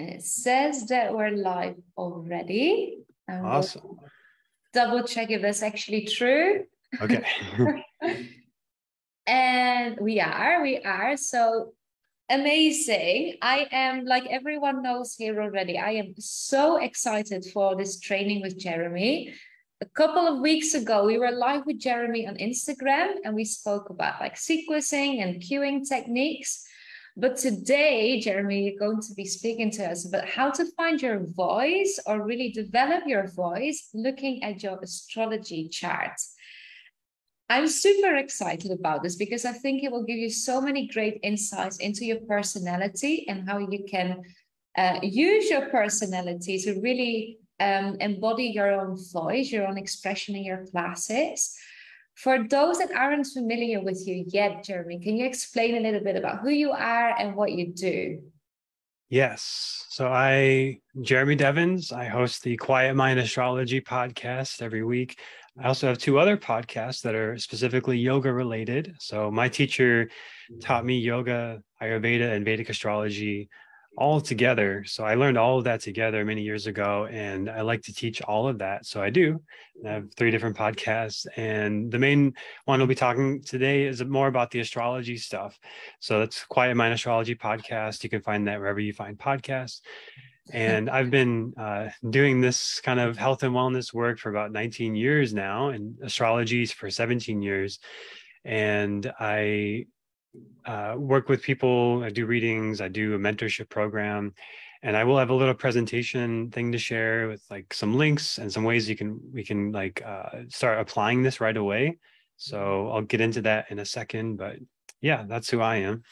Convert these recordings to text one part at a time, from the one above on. And it says that we're live already. And awesome. We'll double check if that's actually true. Okay. And we are. So amazing. I am, like everyone knows here already, I am so excited for this training with Jeremy. A couple of weeks ago, we were live with Jeremy on Instagram and we spoke about like sequencing and cueing techniques. But today, Jeremy, you're going to be speaking to us about how to find your voice or really develop your voice looking at your astrology chart. I'm super excited about this because I think it will give you so many great insights into your personality and how you can use your personality to really embody your own voice, your own expression in your classes. For those that aren't familiar with you yet, Jeremy, can you explain a little bit about who you are and what you do? Yes. So Jeremy Devens, I host the Quiet Mind Astrology podcast every week. I also have two other podcasts that are specifically yoga related. So my teacher taught me yoga, Ayurveda, and Vedic astrology all together. So I learned all of that together many years ago, and I like to teach all of that. So I do. I have three different podcasts, and the main one we'll be talking today is more about the astrology stuff. So that's Quiet Mind Astrology podcast. You can find that wherever you find podcasts. And I've been doing this kind of health and wellness work for about 19 years now, and astrology for 17 years. And I work with people, I do readings, I do a mentorship program, and I will have a little presentation thing to share with like some links and some ways we can like start applying this right away. So I'll get into that in a second, but yeah, that's who I am.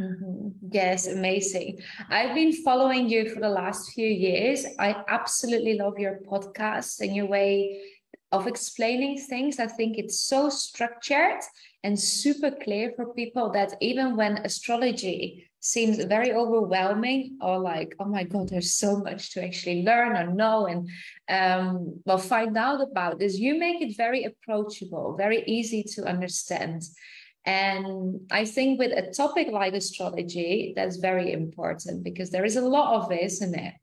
Mm-hmm. Yes, amazing. I've been following you for the last few years. I absolutely love your podcast and your way of explaining things. I think it's so structured and super clear for people that even when astrology seems very overwhelming or like, oh my God, there's so much to actually learn or know and well, find out about this, you make it very approachable, very easy to understand. And I think with a topic like astrology, that's very important because there is a lot of it, isn't it?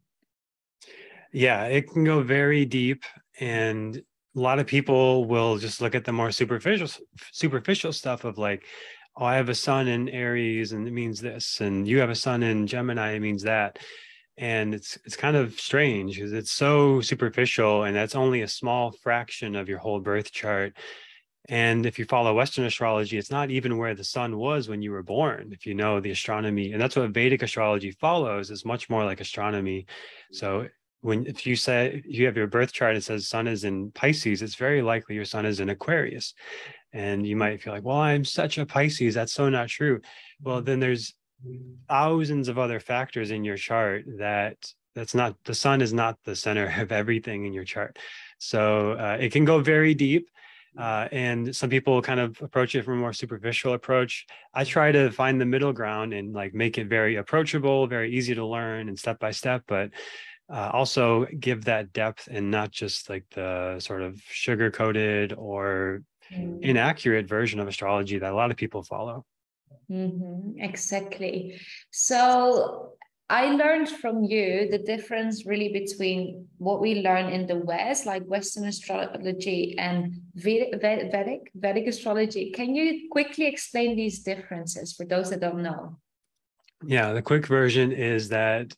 Yeah, it can go very deep, and a lot of people will just look at the more superficial stuff of like, oh, I have a sun in Aries and it means this, and you have a sun in Gemini, it means that. And it's kind of strange because it's so superficial, and that's only a small fraction of your whole birth chart. And if you follow Western astrology, it's not even where the sun was when you were born, if you know the astronomy. And that's what Vedic astrology follows, is much more like astronomy. So if you say you have your birth chart, it says sun is in Pisces, it's very likely your sun is in Aquarius. And you might feel like, well, I'm such a Pisces, that's so not true. Well, then there's thousands of other factors in your chart that's not, the sun is not the center of everything in your chart. So it can go very deep. And some people kind of approach it from a more superficial approach. I try to find the middle ground and like make it very approachable, very easy to learn and step by step, but also give that depth and not just like the sort of sugar coated or inaccurate version of astrology that a lot of people follow. Mm-hmm, exactly. So I learned from you the difference really between what we learn in the West, like Western astrology, and Vedic astrology. Can you quickly explain these differences for those that don't know? Yeah, the quick version is that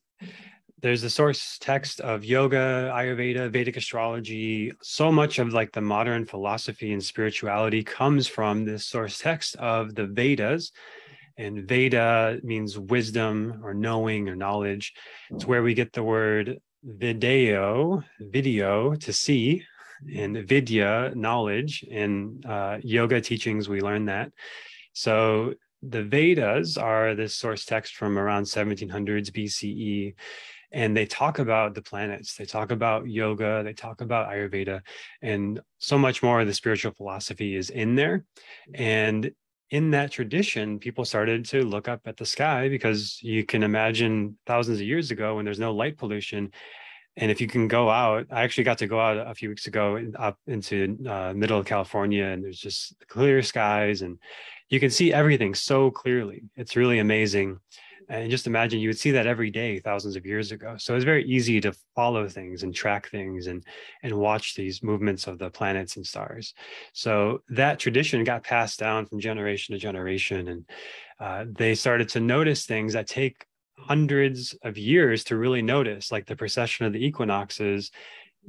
there's the source text of yoga, Ayurveda, Vedic astrology. So much of like the modern philosophy and spirituality comes from this source text of the Vedas. And Veda means wisdom or knowing or knowledge. It's where we get the word video to see, and vidya, knowledge. In yoga teachings, we learn that. So the Vedas are this source text from around 1700s BCE. And they talk about the planets, they talk about yoga, they talk about Ayurveda, and so much more of the spiritual philosophy is in there. And in that tradition, people started to look up at the sky, because you can imagine thousands of years ago when there's no light pollution. And if you can go out, I actually got to go out a few weeks ago up into middle California, and there's just clear skies and you can see everything so clearly. It's really amazing. And just imagine you would see that every day thousands of years ago. So it's very easy to follow things and track things and watch these movements of the planets and stars. So that tradition got passed down from generation to generation. And they started to notice things that take hundreds of years to really notice, like the precession of the equinoxes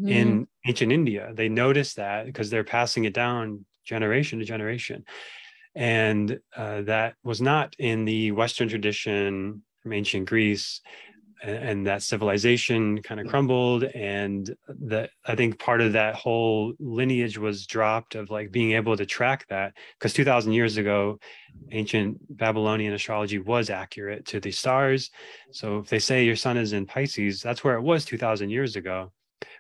in ancient India. They noticed that because they're passing it down generation to generation. And that was not in the Western tradition from ancient Greece, and that civilization kind of crumbled. And that, I think part of that whole lineage was dropped of like being able to track that, because 2000 years ago, ancient Babylonian astrology was accurate to the stars. So if they say your sun is in Pisces, that's where it was 2000 years ago.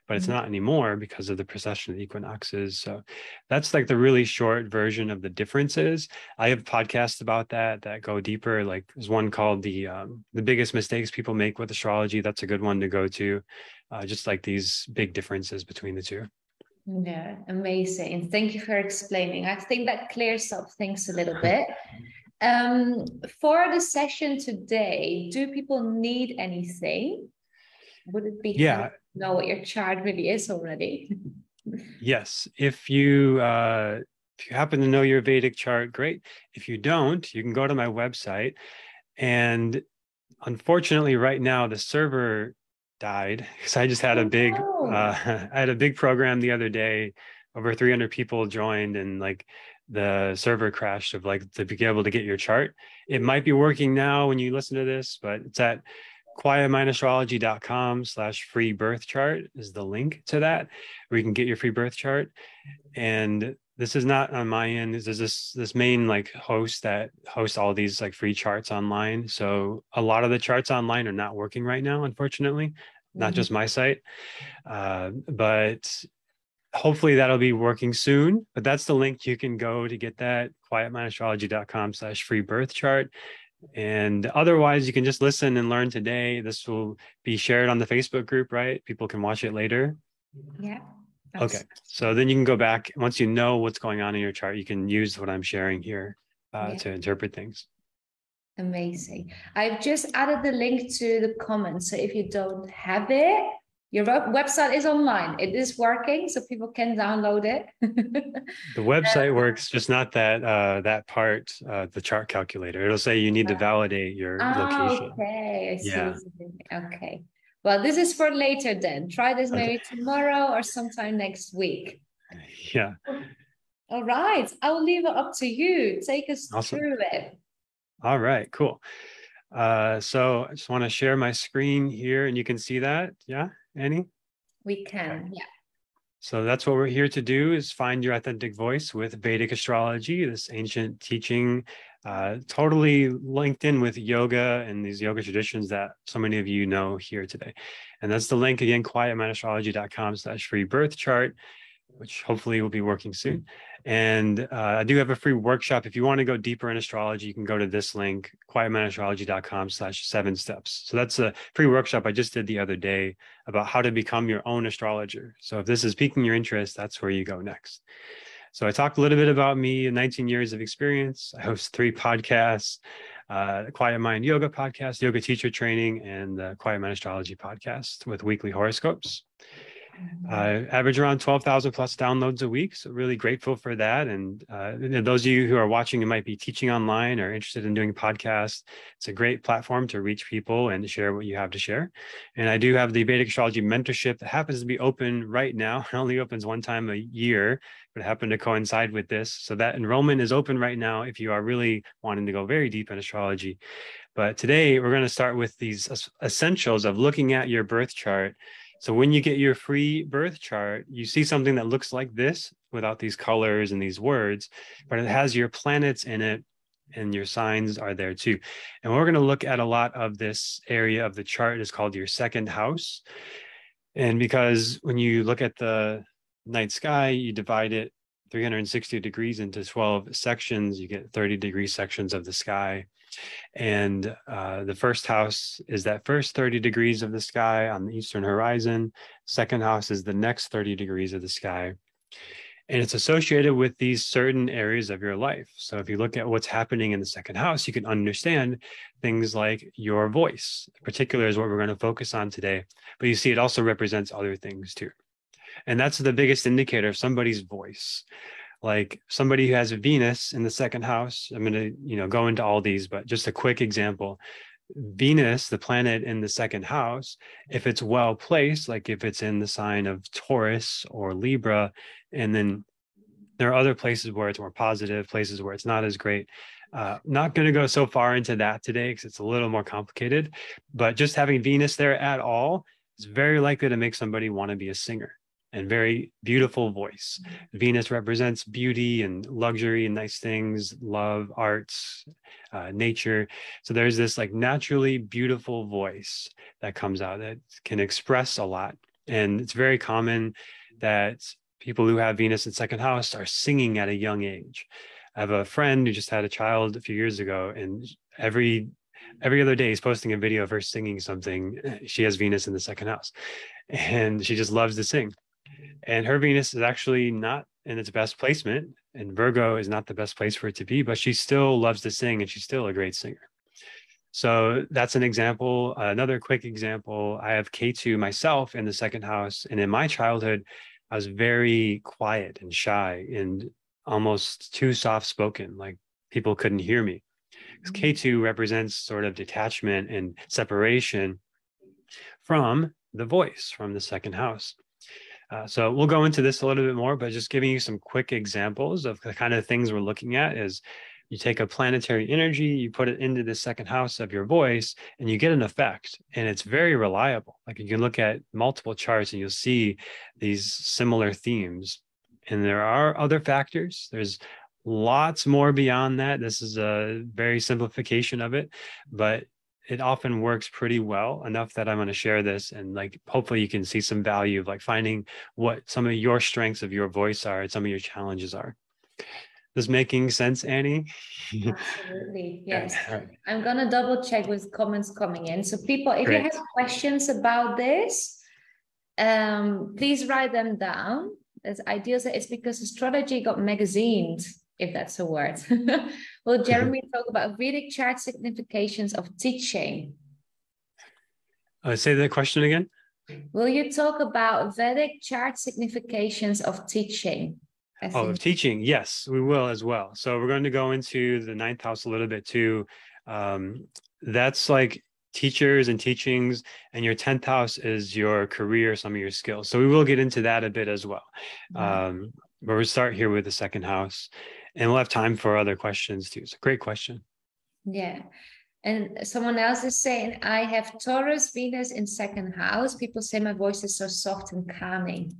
But it's not anymore because of the precession of the equinoxes. So that's like the really short version of the differences. I have podcasts about that that go deeper. Like there's one called the biggest mistakes people make with astrology. That's a good one to go to. Just like these big differences between the two. Yeah, amazing. Thank you for explaining. I think that clears up things a little bit. For the session today, do people need anything? Would it be helpful to know what your chart really is already? Yes. If you happen to know your Vedic chart, great. If you don't, you can go to my website. And unfortunately, right now, the server died because I just had a big, I had a big program the other day. Over 300 people joined, and like the server crashed of like to be able to get your chart. It might be working now when you listen to this, but it's at quietmindastrology.com/free birth chart is the link to that, where you can get your free birth chart. And this is not on my end. There's this main like host that hosts all these like free charts online. So a lot of the charts online are not working right now, unfortunately, not just my site, but hopefully that'll be working soon. But that's the link you can go to get that, quietmindastrology.com/free birth chart. And otherwise, you can just listen and learn today. This will be shared on the Facebook group, right? People can watch it later. Yeah. Okay. So then you can go back. Once you know what's going on in your chart, you can use what I'm sharing here to interpret things. Amazing. I've just added the link to the comments. So if you don't have it, your website is online. It is working, so people can download it. The website works, just not that that part, the chart calculator. It'll say you need to validate your location. Okay, I see. Yeah. Okay. Well, this is for later then. Try this maybe tomorrow or sometime next week. Yeah. All right. I'll leave it up to you. Take us through it. All right, cool. So I just want to share my screen here, and you can see that, yeah? Annie? We can, yeah. So that's what we're here to do, is find your authentic voice with Vedic astrology, this ancient teaching, totally linked in with yoga and these yoga traditions that so many of you know here today. And that's the link again, quietmindastrology.com/free birth chart, which hopefully will be working soon. And I do have a free workshop. If you want to go deeper in astrology, you can go to this link, quietmindastrology.com/7steps. So that's a free workshop I just did the other day about how to become your own astrologer. So if this is piquing your interest, that's where you go next. So I talked a little bit about me and 19 years of experience. I host 3 podcasts, the Quiet Mind Yoga podcast, yoga teacher training, and the Quiet Mind Astrology podcast with weekly horoscopes. I average around 12,000 plus downloads a week. So really grateful for that. And those of you who are watching who might be teaching online or interested in doing podcasts, it's a great platform to reach people and share what you have to share. And I do have the Vedic Astrology Mentorship that happens to be open right now. It only opens one time a year, but it happened to coincide with this. So that enrollment is open right now if you are really wanting to go very deep in astrology. But today we're going to start with these essentials of looking at your birth chart. So when you get your free birth chart, you see something that looks like this without these colors and these words, but it has your planets in it and your signs are there too. And we're going to look at a lot of this area of the chart is called your second house. And because when you look at the night sky, you divide it 360 degrees into 12 sections, you get 30-degree sections of the sky. And the first house is that first 30 degrees of the sky on the eastern horizon. Second house is the next 30 degrees of the sky. And it's associated with these certain areas of your life. So if you look at what's happening in the second house, you can understand things like your voice, in particular is what we're going to focus on today. But you see, it also represents other things too. And that's the biggest indicator of somebody's voice. Like somebody who has a Venus in the second house, I'm going to, go into all these, but just a quick example. Venus, the planet in the second house, if it's well placed, like if it's in the sign of Taurus or Libra, and then there are other places where it's more positive, places where it's not as great. Not going to go so far into that today because it's a little more complicated, but just having Venus there at all is very likely to make somebody want to be a singer. And very beautiful voice. Venus represents beauty and luxury and nice things, love, arts, nature. So there's this like naturally beautiful voice that comes out that can express a lot. And it's very common that people who have Venus in second house are singing at a young age. I have a friend who just had a child a few years ago, and every other day he's posting a video of her singing something. She has Venus in the second house and she just loves to sing. And her Venus is actually not in its best placement, and Virgo is not the best place for it to be, but she still loves to sing and she's still a great singer. So that's an example. Another quick example, I have Ketu myself in the second house. And in my childhood, I was very quiet and shy and almost too soft-spoken, like people couldn't hear me. Because Ketu represents sort of detachment and separation from the voice, from the second house. So we'll go into this a little bit more, but just giving you some quick examples of the kind of things we're looking at is you take a planetary energy, you put it into the second house of your voice, and you get an effect. And it's very reliable. Like you can look at multiple charts and you'll see these similar themes. And there are other factors. There's lots more beyond that. This is a very simplification of it, but it often works pretty well enough that I'm going to share this, and like hopefully you can see some value of like finding what some of your strengths of your voice are and some of your challenges are. Is this making sense, Annie? Absolutely, yes. Yeah. I'm going to double check with comments coming in. So people, if you have questions about this, please write them down. It's ideal. It's because astrology got magazined, if that's a word. Will Jeremy talk about Vedic chart significations of teaching? Say the question again. Will you talk about Vedic chart significations of teaching? Oh, of teaching. Yes, we will as well. So we're going to go into the ninth house a little bit too. That's like teachers and teachings, and your 10th house is your career, some of your skills. So we will get into that a bit as well. But we'll start here with the second house. And we'll have time for other questions too. It's a great question. Yeah. And someone else is saying, I have Taurus, Venus in second house. People say my voice is so soft and calming.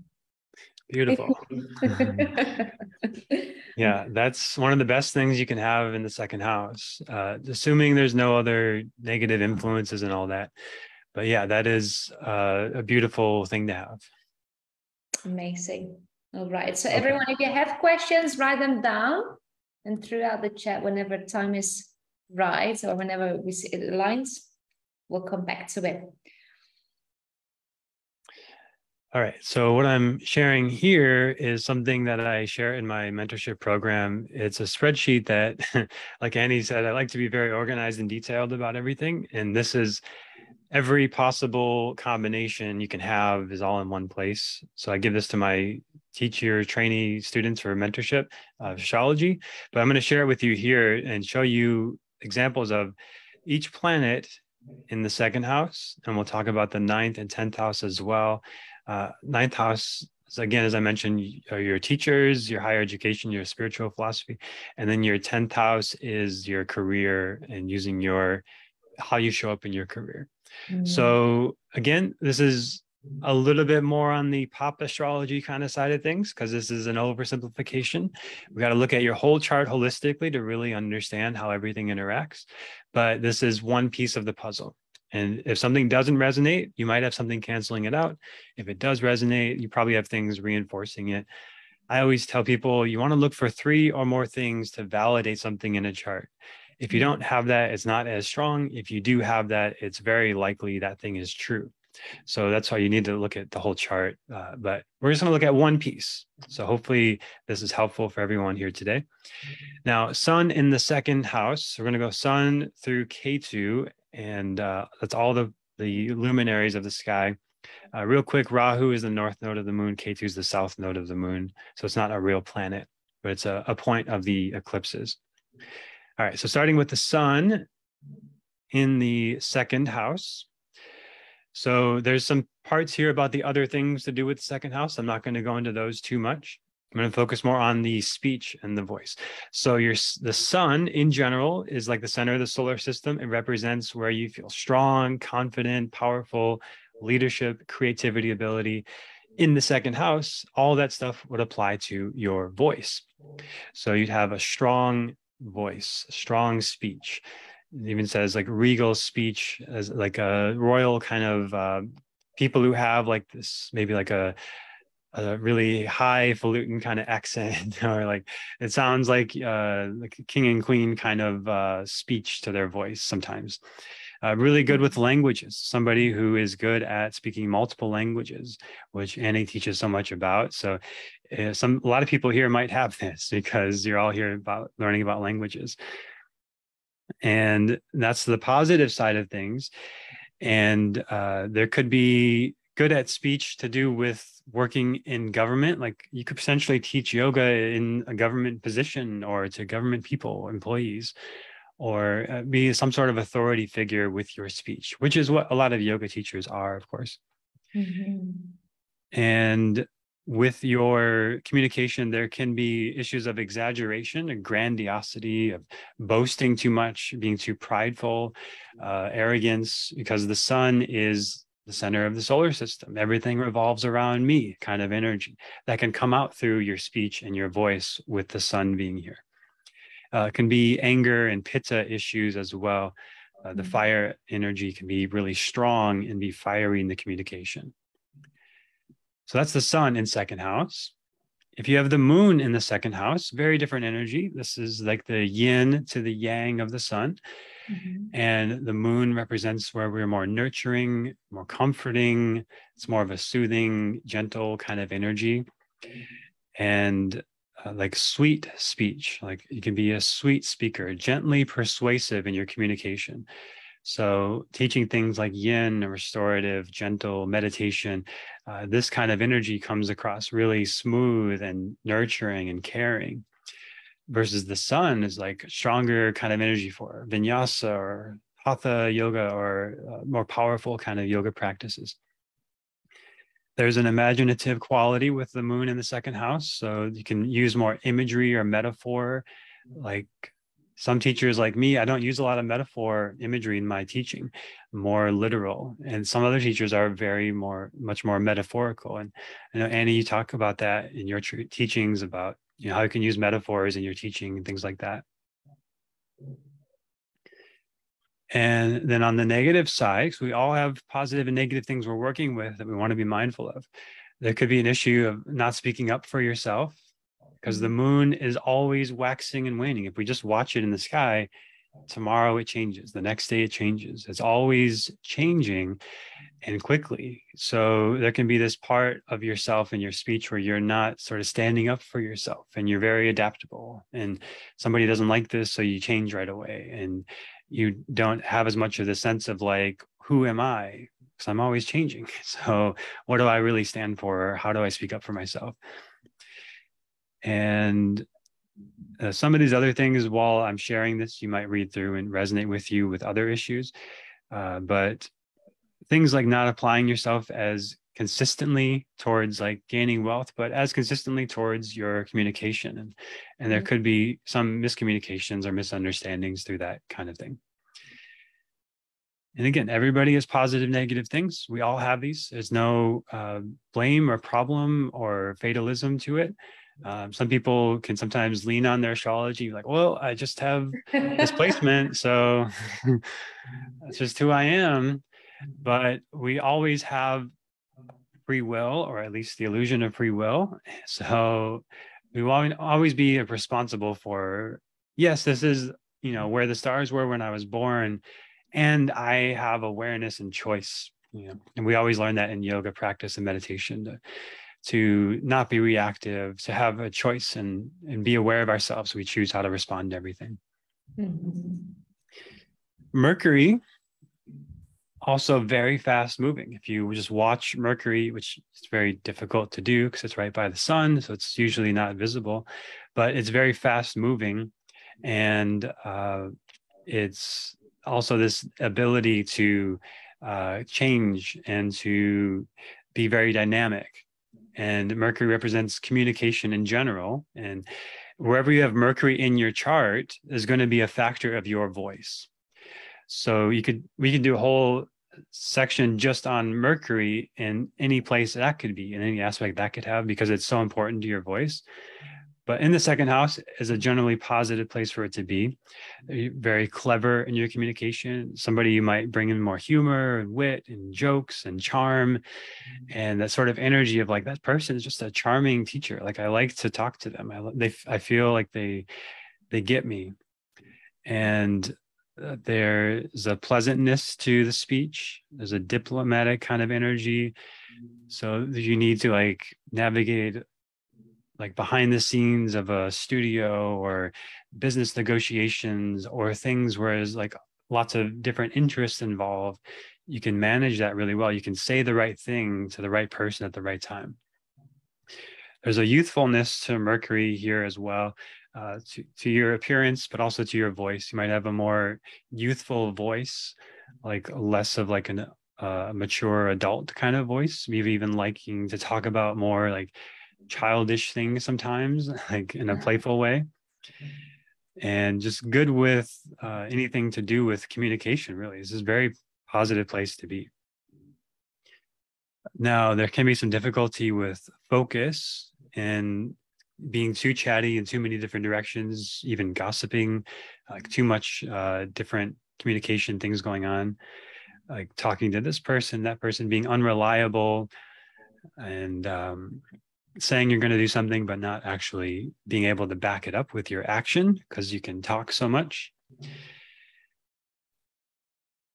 Beautiful. Yeah, that's one of the best things you can have in the second house, assuming there's no other negative influences and all that. But yeah, that is a beautiful thing to have. Amazing. All right. So everyone, if you have questions, write them down and throughout the chat, whenever time is right or whenever we see it aligns, we'll come back to it. All right. So what I'm sharing here is something that I share in my mentorship program. It's a spreadsheet that, like Annie said, I like to be very organized and detailed about everything. And this is every possible combination you can have is all in one place. So I give this to my teacher, trainee students for mentorship of astrology, but I'm going to share it with you here and show you examples of each planet in the second house. And we'll talk about the 9th and 10th house as well. 9th house, again, as I mentioned, are your teachers, your higher education, your spiritual philosophy, and then your 10th house is your career and using your, how you show up in your career. Mm-hmm. So again, this is a little bit more on the pop astrology kind of side of things, because this is an oversimplification. We got to look at your whole chart holistically to really understand how everything interacts. But this is one piece of the puzzle. And if something doesn't resonate, you might have something canceling it out. If it does resonate, you probably have things reinforcing it. I always tell people you want to look for 3 or more things to validate something in a chart. If you don't have that, it's not as strong. If you do have that, it's very likely that thing is true. So that's why you need to look at the whole chart. But we're just going to look at one piece. So hopefully this is helpful for everyone here today. Now, Sun in the second house. So we're going to go Sun through Ketu, and that's all the luminaries of the sky. Real quick, Rahu is the north node of the moon. Ketu is the south node of the moon. So it's not a real planet, but it's a point of the eclipses. All right, so starting with the Sun in the second house. So there's some parts here about the other things to do with the second house. I'm not going to go into those too much. I'm going to focus more on the speech and the voice. So the Sun in general is like the center of the solar system. It represents where you feel strong, confident, powerful, leadership, creativity, ability. In the second house, all that stuff would apply to your voice. So you'd have a strong voice, strong speech. It even says like regal speech, as like a royal kind of people who have like this, maybe like a really highfalutin kind of accent, or like it sounds like a king and queen kind of speech to their voice sometimes. Really good with languages, somebody who is good at speaking multiple languages, which Annie teaches so much about. So a lot of people here might have this because you're all here about learning about languages. And that's the positive side of things. And there could be good at speech to do with working in government. Like you could potentially teach yoga in a government position or to government people, employees, or be some sort of authority figure with your speech, which is what a lot of yoga teachers are, of course. Mm-hmm. And with your communication, there can be issues of exaggeration and grandiosity, of boasting too much, being too prideful, arrogance, because the Sun is the center of the solar system. Everything revolves around me kind of energy that can come out through your speech and your voice with the Sun being here. It can be anger and Pitta issues as well. The fire energy can be really strong and be fiery in the communication. So that's the Sun in second house. If you have the Moon in the second house, very different energy. This is like the yin to the yang of the Sun. Mm-hmm. And the Moon represents where we're more nurturing, more comforting. It's more of a soothing, gentle kind of energy. And like sweet speech, like you can be a sweet speaker, gently persuasive in your communication. So teaching things like yin, restorative, gentle, meditation, this kind of energy comes across really smooth and nurturing and caring, versus the Sun is like stronger kind of energy for vinyasa or hatha yoga, or more powerful kind of yoga practices. There's an imaginative quality with the Moon in the second house. So you can use more imagery or metaphor. Like some teachers like me, I don't use a lot of metaphor imagery in my teaching, more literal. And some other teachers are much more metaphorical. And I know, Annie, you talk about that in your teachings about, you know, how you can use metaphors in your teaching and things like that. And then on the negative side, so we all have positive and negative things we're working with that we want to be mindful of. There could be an issue of not speaking up for yourself, because the Moon is always waxing and waning. If we just watch it in the sky, tomorrow it changes, the next day it changes. It's always changing and quickly. So there can be this part of yourself in your speech where you're not sort of standing up for yourself, and you're very adaptable, and somebody doesn't like this, so you change right away. And you don't have as much of the sense of like, who am I? Because I'm always changing. So what do I really stand for? How do I speak up for myself? And some of these other things, while I'm sharing this, you might read through and resonate with you with other issues. But things like not applying yourself as consistently towards like gaining wealth, but as consistently towards your communication. And there could be some miscommunications or misunderstandings through that kind of thing. And again, everybody has positive, negative things. We all have these. There's no blame or problem or fatalism to it. Some people can sometimes lean on their astrology, like, well, I just have this placement, so that's just who I am. But we always have free will, or at least the illusion of free will. So we will always be responsible for, yes, this is, you know, where the stars were when I was born, and I have awareness and choice Yeah. And we always learn that in yoga practice and meditation, to not be reactive, to have a choice and be aware of ourselves. We choose how to respond to everything. Mm-hmm. Mercury, also very fast moving. If you just watch Mercury, which is very difficult to do because it's right by the sun, so it's usually not visible, but it's very fast moving. And it's also this ability to change and to be very dynamic. And Mercury represents communication in general. And wherever you have Mercury in your chart is going to be a factor of your voice. So we could do a whole section just on Mercury in any place that could be, in any aspect that could have, because it's so important to your voice. But in the second house is a generally positive place for it to be. Very clever in your communication. Somebody you might bring in more humor and wit and jokes and charm, and that sort of energy of like, that person is just a charming teacher. Like, I like to talk to them. I feel like they get me. And there's a pleasantness to the speech. There's a diplomatic kind of energy. So you need to like navigate like behind the scenes of a studio or business negotiations or things where there's like lots of different interests involved. You can manage that really well. You can say the right thing to the right person at the right time. There's a youthfulness to Mercury here as well, to your appearance, but also to your voice. You might have a more youthful voice, like less of like a mature adult kind of voice, maybe even liking to talk about more like childish things sometimes, like in a playful way, and just good with anything to do with communication. Really, this is a very positive place to be. Now, there can be some difficulty with focus and being too chatty in too many different directions, even gossiping, like too much different communication things going on, like talking to this person, that person, being unreliable, and saying you're going to do something, but not actually being able to back it up with your action because you can talk so much.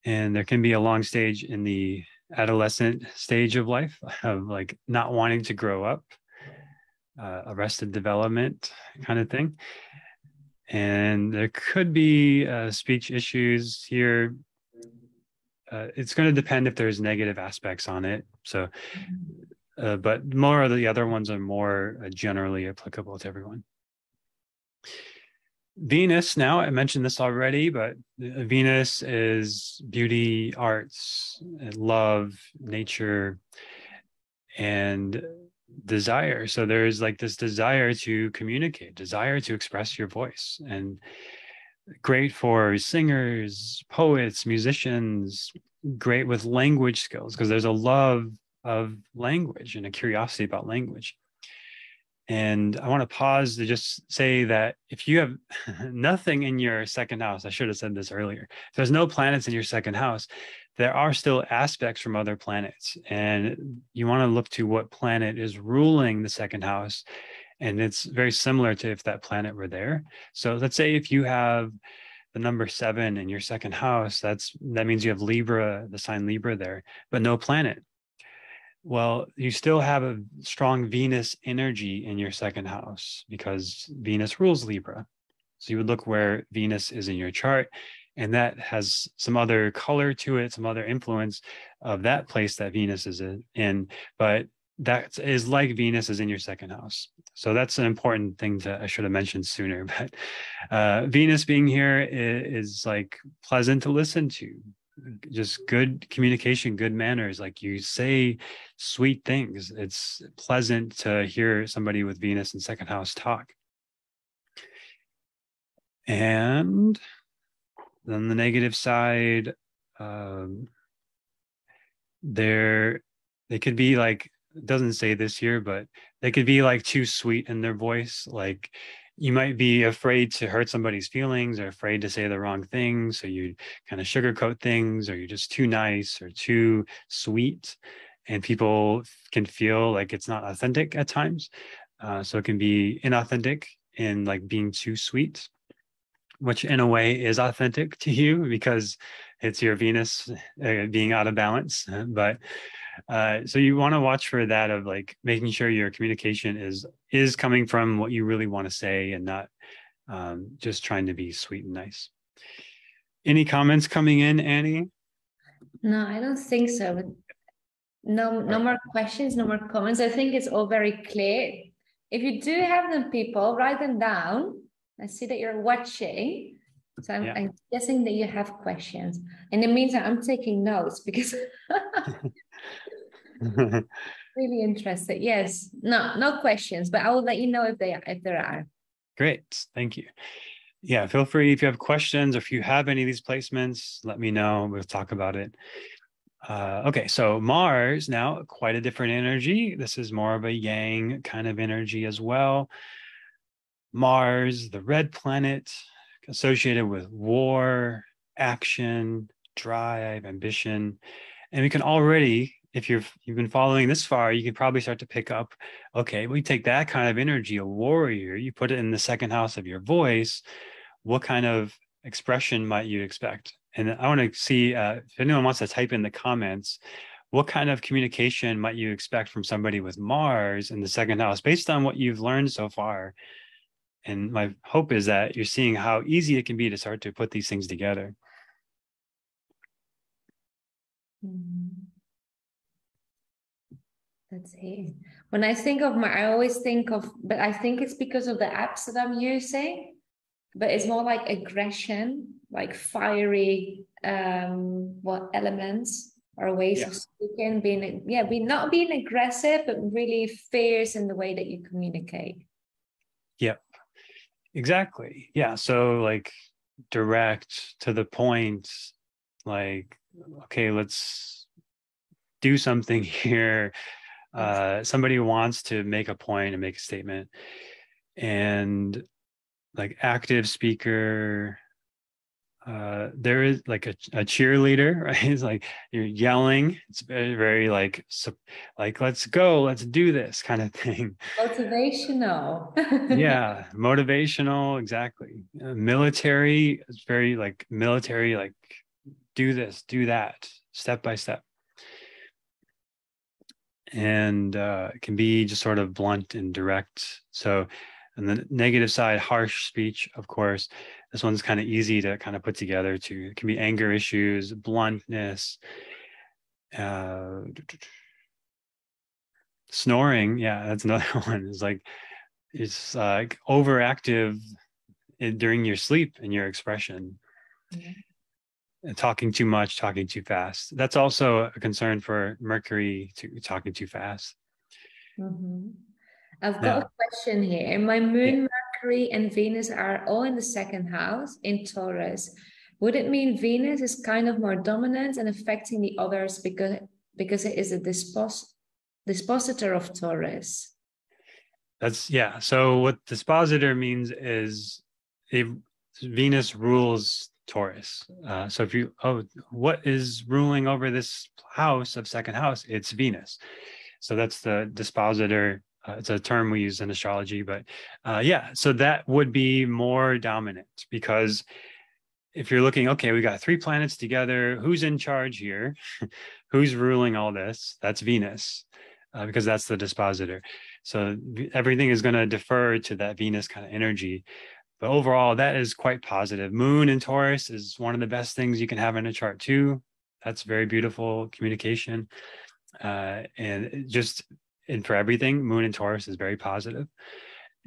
And there can be a long stage in the adolescent stage of life of like not wanting to grow up, arrested development kind of thing. And there could be speech issues here. It's going to depend if there's negative aspects on it. So but more of the other ones are more generally applicable to everyone. Venus, now I mentioned this already, but Venus is beauty, arts, love, nature, and desire. So there is like this desire to communicate, desire to express your voice, and great for singers, poets, musicians, great with language skills, because there's a love of language and a curiosity about language. And I want to pause to just say that if you have nothing in your second house, I should have said this earlier, if there's no planets in your second house, there are still aspects from other planets, and you want to look to what planet is ruling the second house, and it's very similar to if that planet were there. So let's say if you have the number 7 in your second house, that means you have Libra, the sign Libra there, but no planet. Well, you still have a strong Venus energy in your second house because Venus rules Libra. So you would look where Venus is in your chart, and that has some other color to it, some other influence of that place that Venus is in. But that is like Venus is in your second house. So that's an important thing that I should have mentioned sooner. But Venus being here is like pleasant to listen to. Just good communication, good manners, like you say sweet things. It's pleasant to hear somebody with Venus in second house talk. And then the negative side, they could be like, it doesn't say this here, but they could be like too sweet in their voice. Like, you might be afraid to hurt somebody's feelings or afraid to say the wrong thing. So you kind of sugarcoat things, or you're just too nice or too sweet. And people can feel like it's not authentic at times. So it can be inauthentic in like being too sweet, which in a way is authentic to you because It's your Venus being out of balance. But so you want to watch for that, of like making sure your communication is coming from what you really want to say, and not just trying to be sweet and nice. Any comments coming in, Annie? No, I don't think so. But no more questions, no more comments. I think it's all very clear. If you do have them, people, write them down. I see that you're watching. So I'm guessing that you have questions. In the meantime, I'm taking notes because really interested. Yes, no questions, but I will let you know if there are. Great, thank you. Yeah, feel free if you have questions, or if you have any of these placements, let me know. We'll talk about it. Okay, so Mars now, quite a different energy. This is more of a yang kind of energy as well. Mars, the red planet, associated with war, action, drive, ambition. And we can already, if you've been following this far, you can probably start to pick up, okay, we take that kind of energy, a warrior, you put it in the second house of your voice, what kind of expression might you expect? And I want to see if anyone wants to type in the comments, what kind of communication might you expect from somebody with Mars in the second house based on what you've learned so far? And my hope is that you're seeing how easy it can be to start to put these things together. That's it. When I think of my, I always think of, but I think it's because of the apps that I'm using, but it's more like aggression, like fiery, elements or ways of speaking, not being aggressive, but really fierce in the way that you communicate. Yep. Exactly. Yeah. So like direct, to the point, like, okay, let's do something here. Somebody wants to make a point and make a statement, and like active speaker, there is like a cheerleader, right? It's like you're yelling. It's very like, let's go, let's do this kind of thing. Motivational. Yeah, motivational, exactly. Military, it's very like military, like do this, do that, step by step. And it can be just sort of blunt and direct. So and the negative side, harsh speech, of course. This one's kind of easy to kind of put together too. It can be anger issues, bluntness, snoring. Yeah, that's another one. It's like overactive during your sleep and your expression. Okay. And talking too much, talking too fast. That's also a concern for Mercury, talking too fast. Mm-hmm. I've got a question here. My moon, Mercury, and Venus are all in the second house in Taurus. Would it mean Venus is kind of more dominant and affecting the others because it is a dispositor of Taurus? So what dispositor means is Venus rules Taurus. So if you, what is ruling over this house of second house? It's Venus. So that's the dispositor. It's a term we use in astrology, but so that would be more dominant, because if you're looking, okay, we got three planets together, who's in charge here? Who's ruling all this? That's Venus, because that's the dispositor. So everything is going to defer to that Venus kind of energy. But overall, that is quite positive. Moon in Taurus is one of the best things you can have in a chart too. That's very beautiful communication. And for everything, Moon in Taurus is very positive.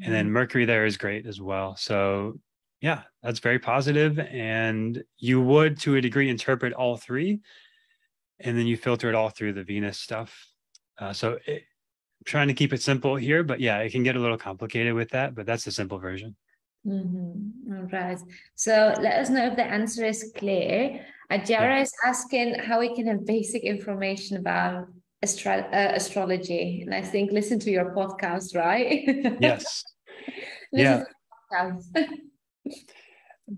And then Mercury there is great as well. So yeah, that's very positive. And you would, to a degree, interpret all three. And then you filter it all through the Venus stuff. So I'm trying to keep it simple here, but yeah, it can get a little complicated with that, but that's the simple version. Mm-hmm. All right. So let us know if the answer is clear. Ajara is asking how we can have basic information about astrology, and I think listen to your podcast, right? Yes.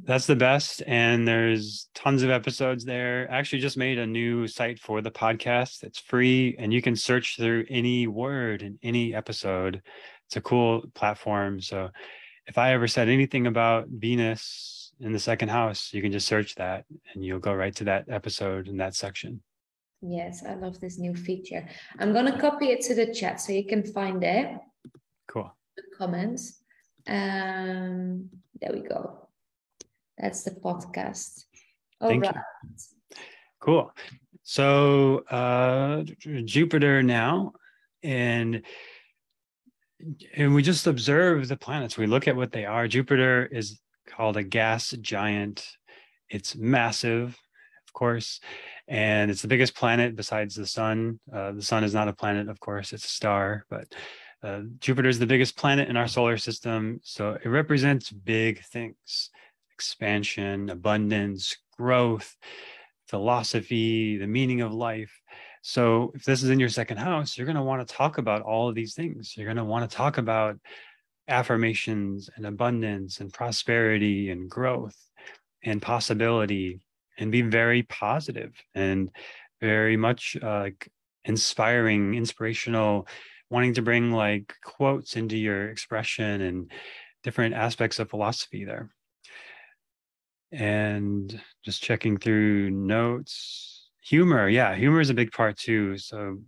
That's the best, and there's tons of episodes there. I actually just made a new site for the podcast. It's free, and you can search through any word in any episode. It's a cool platform. So if I ever said anything about Venus in the second house. You can just search that and you'll go right to that episode in that section. Yes, I love this new feature. I'm going to copy it to the chat so you can find it. Cool. The comments. There we go. That's the podcast. All right. Thank you. Cool. So Jupiter now, and we just observe the planets. We look at what they are. Jupiter is called a gas giant. It's massive, of course, and it's the biggest planet besides the sun. The sun is not a planet, of course, it's a star, but Jupiter is the biggest planet in our solar system. So it represents big things: expansion, abundance, growth, philosophy, the meaning of life. So if this is in your second house, you're going to want to talk about all of these things. You're going to want to talk about affirmations and abundance and prosperity and growth and possibility, and be very positive and very much inspiring, inspirational, wanting to bring like quotes into your expression and different aspects of philosophy there. And just checking through notes, humor. Yeah, humor is a big part too. So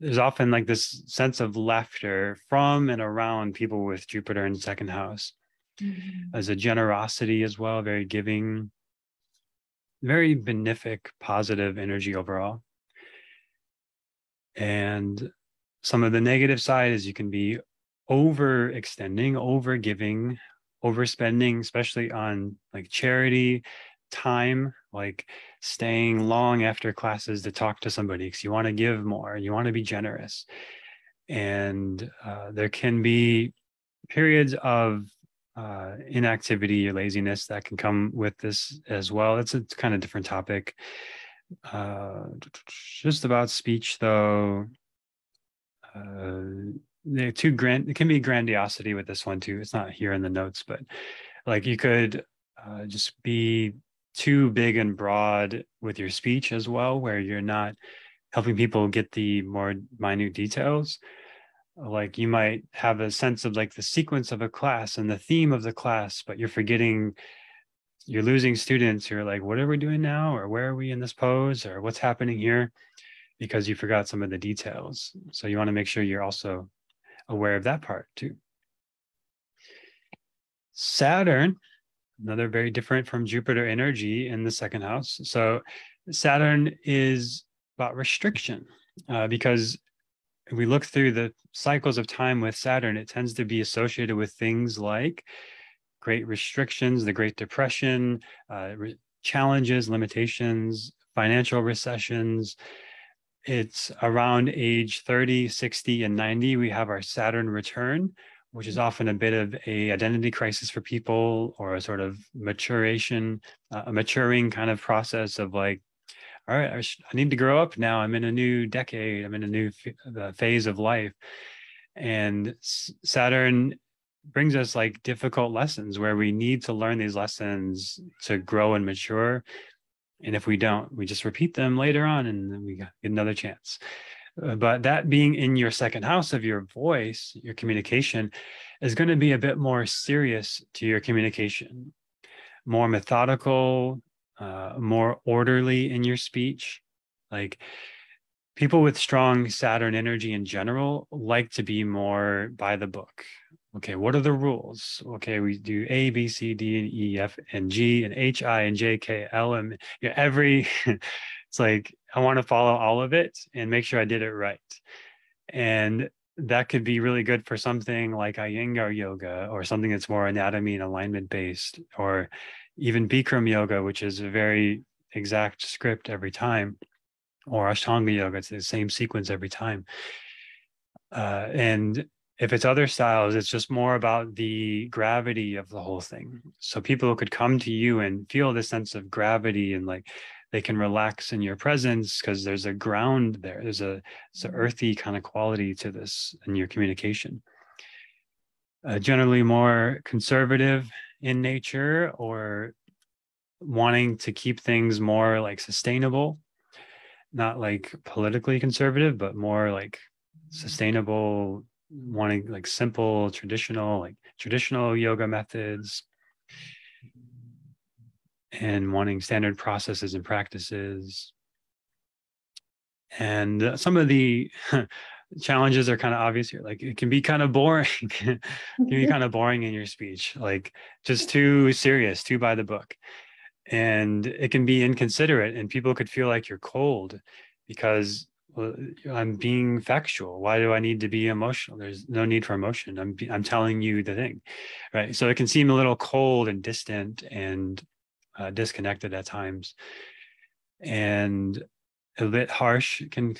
there's often like this sense of laughter from and around people with Jupiter in the second house. As a generosity as well, very giving, very benefic, positive energy overall. And some of the negative side is you can be overextending, overgiving, overspending, especially on like charity time, like staying long after classes to talk to somebody because you want to give more, you want to be generous. And there can be periods of inactivity or laziness that can come with this as well. It's a kind of different topic. Just about speech though, they're too grand. It can be grandiosity with this one too. It's not here in the notes, but like you could just be too big and broad with your speech as well, where you're not helping people get the more minute details. Like you might have a sense of like the sequence of a class and the theme of the class, but you're forgetting, you're losing students who are like, what are we doing now? Or where are we in this pose? Or what's happening here? Because you forgot some of the details. So you want to make sure you're also aware of that part too. Saturn, another very different from Jupiter energy in the second house. So Saturn is about restriction because if we look through the cycles of time with Saturn, it tends to be associated with things like great restrictions, the Great Depression, challenges, limitations, financial recessions. It's around age 30, 60, and 90, we have our Saturn return, which is often a bit of an identity crisis for people, or a sort of maturation, a maturing kind of process of like, all right, I need to grow up now. I'm in a new decade. I'm in a new phase of life. And Saturn brings us like difficult lessons where we need to learn these lessons to grow and mature. And if we don't, we just repeat them later on and then we get another chance. But that being in your second house of your voice, your communication is going to be a bit more serious to your communication, more methodical, more orderly in your speech. Like people with strong Saturn energy in general like to be more by the book. Okay, what are the rules? Okay, we do A, B, C, D, and E, F, and G, and H, I, and J, K, L, M. You know, it's like, I want to follow all of it and make sure I did it right. And that could be really good for something like Iyengar yoga or something that's more anatomy and alignment based, or even Bikram yoga, which is a very exact script every time, or Ashtanga yoga, it's the same sequence every time. And if it's other styles, it's just more about the gravity of the whole thing. So people could come to you and feel this sense of gravity and like they can relax in your presence because there's a ground there. There's an earthy kind of quality to this in your communication. Generally more conservative in nature, or wanting to keep things more like sustainable, not like politically conservative, but more like sustainable, wanting like simple, traditional yoga methods. and wanting standard processes and practices. And some of the challenges are kind of obvious here. Like it can be kind of boring, it can be kind of boring in your speech, like just too serious, too by the book. And it can be inconsiderate, and people could feel like you're cold because, well, I'm being factual. Why do I need to be emotional? There's no need for emotion. I'm telling you the thing, right? So it can seem a little cold and distant and disconnected at times, and a bit harsh. It can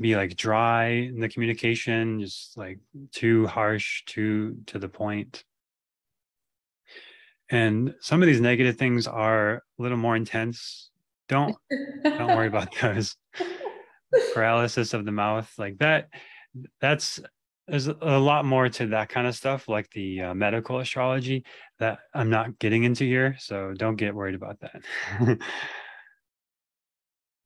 be like dry in the communication, just like too harsh, too to the point. And some of these negative things are a little more intense. Don't worry about those. Paralysis of the mouth, like that's there's a lot more to that kind of stuff, like the medical astrology that I'm not getting into here, so don't get worried about that.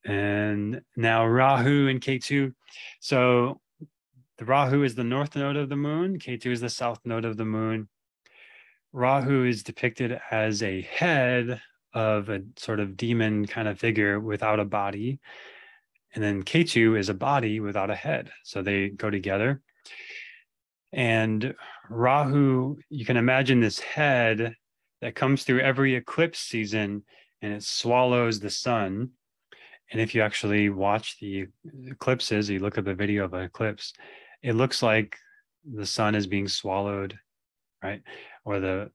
And now Rahu and Ketu. So the Rahu is the north node of the moon, Ketu is the south node of the moon. Rahu is depicted as a head of a sort of demon kind of figure without a body. And then Ketu is a body without a head. So they go together. And Rahu, you can imagine this head that comes through every eclipse season and it swallows the sun. And if you actually watch the eclipses, you look up a video of an eclipse, it looks like the sun is being swallowed, right? Or the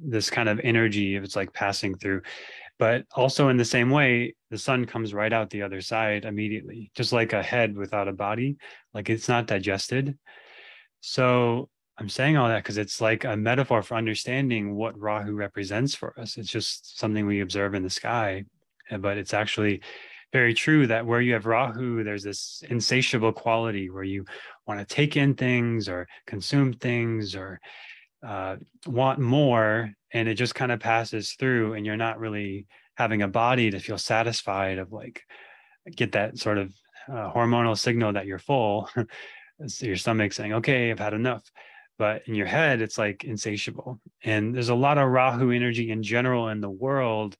this kind of energy, it's like passing through. But also in the same way, the sun comes right out the other side immediately, just like a head without a body, like it's not digested. So I'm saying all that because it's like a metaphor for understanding what Rahu represents for us. It's just something we observe in the sky, but it's actually very true that where you have Rahu, there's this insatiable quality where you want to take in things or consume things or want more, and it just kind of passes through, and you're not really having a body to feel satisfied of, like, get that sort of hormonal signal that you're full. So your stomach's saying, okay, I've had enough. But in your head, it's like insatiable. And there's a lot of Rahu energy in general in the world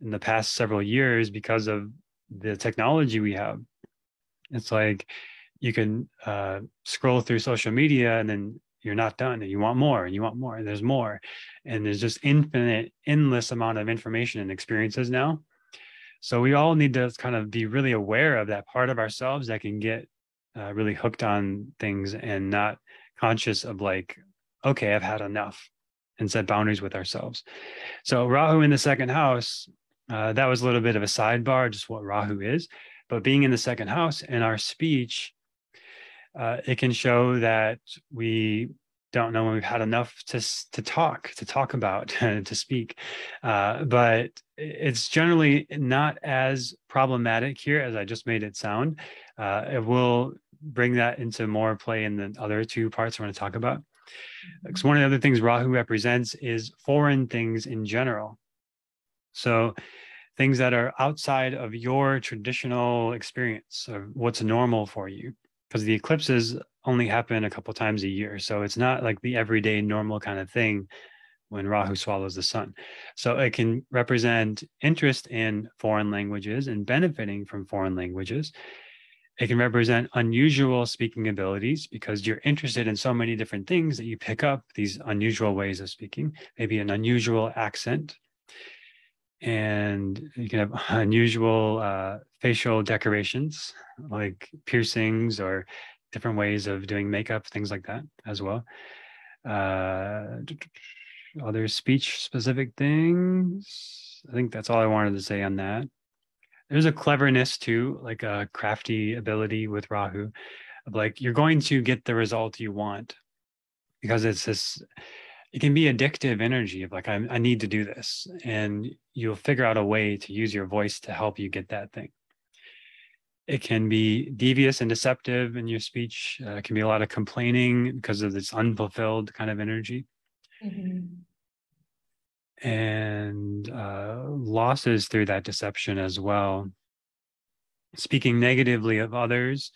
in the past several years because of the technology we have. It's like you can scroll through social media and then you're not done, and you want more, and you want more, and there's more, and there's just infinite, endless amount of information and experiences now. So we all need to kind of be really aware of that part of ourselves that can get really hooked on things and not conscious of, like, okay, I've had enough, and set boundaries with ourselves. So Rahu in the second house, that was a little bit of a sidebar, just what Rahu is, but being in the second house in our speech, it can show that we don't know when we've had enough to talk about, to speak. But it's generally not as problematic here as I just made it sound. It will bring that into more play in the other two parts I want to talk about. Because one of the other things Rahu represents is foreign things in general. So things that are outside of your traditional experience of what's normal for you. Because the eclipses only happen a couple times a year. So it's not like the everyday normal kind of thing when Rahu swallows the sun. So it can represent interest in foreign languages and benefiting from foreign languages. It can represent unusual speaking abilities because you're interested in so many different things that you pick up these unusual ways of speaking, maybe an unusual accent. And you can have unusual facial decorations, like piercings or different ways of doing makeup, things like that as well. Other speech-specific things. I think that's all I wanted to say on that. There's a cleverness too, like a crafty ability with Rahu, of like you're going to get the result you want because it's this. It can be addictive energy of like, I need to do this. And you'll figure out a way to use your voice to help you get that thing. It can be devious and deceptive in your speech. It can be a lot of complaining because of this unfulfilled kind of energy. Mm-hmm. And losses through that deception as well. Speaking negatively of others.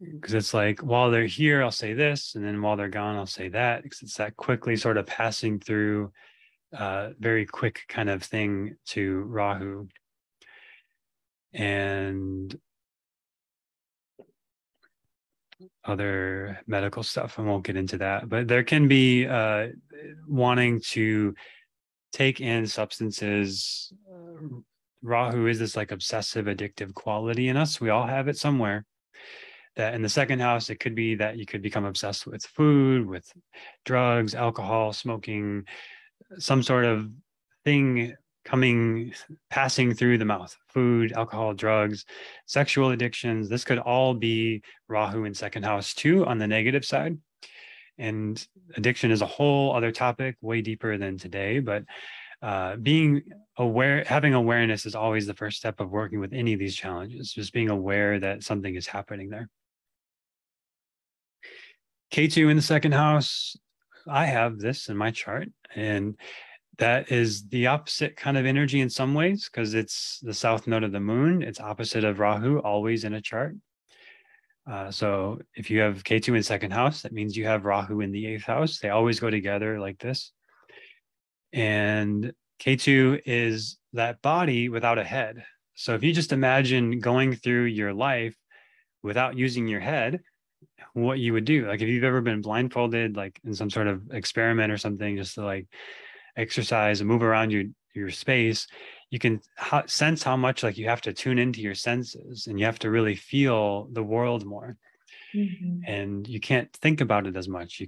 Because it's like, while they're here, I'll say this, and then while they're gone, I'll say that, because it's that quickly sort of passing through very quick kind of thing to Rahu. And other medical stuff, I won't get into that, but there can be wanting to take in substances. Rahu is this like obsessive addictive quality in us. We all have it somewhere. That in the second house, it could be that you could become obsessed with food, with drugs, alcohol, smoking, some sort of thing passing through the mouth, food, alcohol, drugs, sexual addictions. This could all be Rahu in second house too, on the negative side. And addiction is a whole other topic, way deeper than today, but being aware, having awareness is always the first step of working with any of these challenges, just being aware that something is happening there. Ketu in the second house, I have this in my chart, and that is the opposite kind of energy in some ways, because it's the south node of the moon. It's opposite of Rahu, always in a chart. So if you have Ketu in second house, that means you have Rahu in the eighth house. They always go together like this. And Ketu is that body without a head. So if you just imagine going through your life without using your head, what you would do. Like if you've ever been blindfolded, like in some sort of experiment or something, just to like exercise and move around your space, you can sense how much like you have to tune into your senses, and you have to really feel the world more. Mm-hmm. And you can't think about it as much.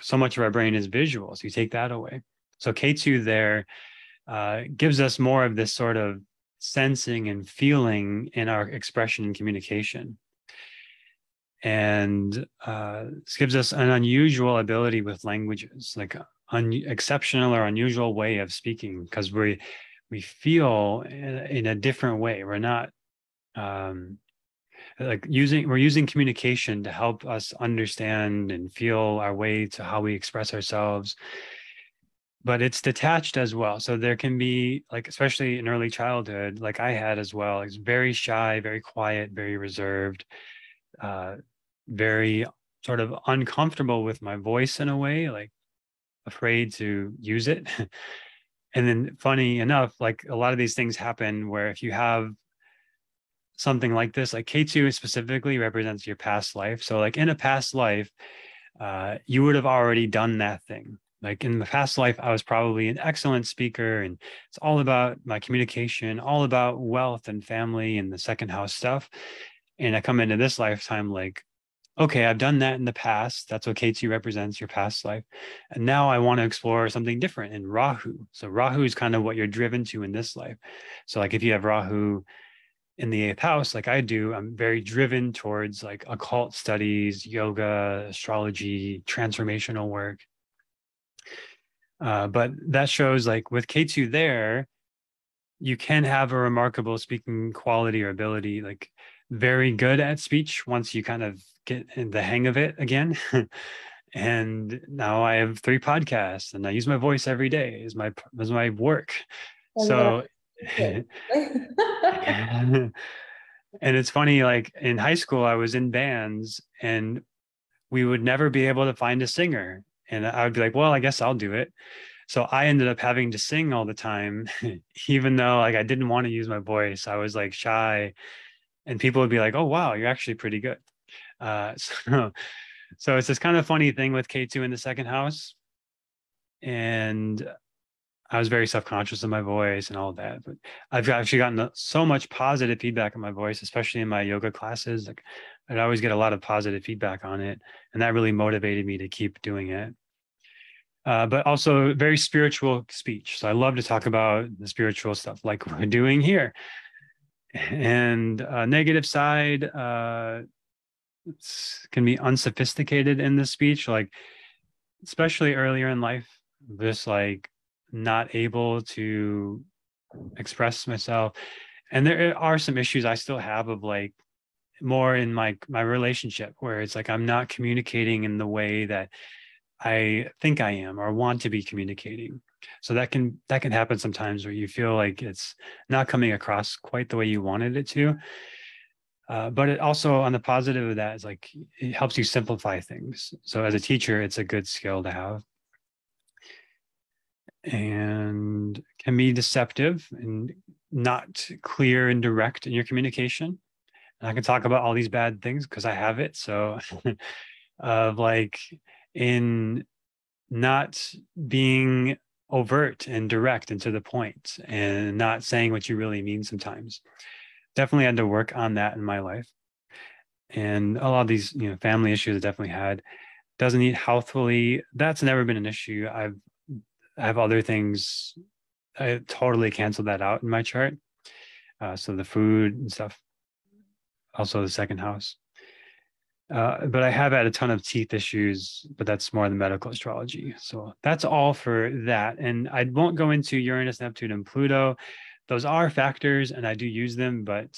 So much of our brain is visual, so you take that away. So Ketu there gives us more of this sort of sensing and feeling in our expression and communication. And this gives us an unusual ability with languages, like exceptional or unusual way of speaking, because we feel in a different way. We're not we're using communication to help us understand and feel our way to how we express ourselves, but it's detached as well. So there can be, like, especially in early childhood, like I had as well, it's very shy, very quiet, very reserved, very sort of uncomfortable with my voice in a way, like afraid to use it. And then funny enough, like a lot of these things happen where if you have something like this, like Ketu specifically represents your past life. So like in a past life, you would have already done that thing. Like in the past life, I was probably an excellent speaker, and it's all about my communication, all about wealth and family and the second house stuff. And I come into this lifetime like, okay, I've done that in the past. That's what Ketu represents, your past life. And now I want to explore something different in Rahu. So Rahu is kind of what you're driven to in this life. So like if you have Rahu in the eighth house, like I do, I'm very driven towards like occult studies, yoga, astrology, transformational work. But that shows like with Ketu there, you can have a remarkable speaking quality or ability, like very good at speech once you kind of get in the hang of it again. And now I have 3 podcasts, and I use my voice every day as my work. Oh, so, yeah. And it's funny, like in high school, I was in bands, and we would never be able to find a singer. And I would be like, well, I guess I'll do it. So I ended up having to sing all the time, even though like I didn't want to use my voice. I was like shy. And people would be like, oh, wow, you're actually pretty good. So it's this kind of funny thing with Ketu in the second house. And I was very self-conscious of my voice and all that. But I've actually gotten so much positive feedback on my voice, especially in my yoga classes. Like I'd always get a lot of positive feedback on it. And that really motivated me to keep doing it. But also very spiritual speech. So I love to talk about the spiritual stuff like we're doing here. And negative side can be unsophisticated in the speech, like especially earlier in life, just like not able to express myself. And there are some issues I still have of like more in my relationship, where it's like I'm not communicating in the way that I think I am or want to be communicating. So that can happen sometimes where you feel like it's not coming across quite the way you wanted it to. But it also, on the positive of that, is like it helps you simplify things. So as a teacher, it's a good skill to have. and can be deceptive and not clear and direct in your communication. And I can talk about all these bad things because I have it. So like in not being overt and direct and to the point and not saying what you really mean sometimes. Definitely had to work on that in my life. And a lot of these, you know, family issues I definitely had. Doesn't eat healthfully. That's never been an issue. I have other things. I totally canceled that out in my chart. So the food and stuff, also the second house. But I have had a ton of teeth issues, but that's more the medical astrology. So that's all for that. And I won't go into Uranus, Neptune, and Pluto. Those are factors and I do use them, but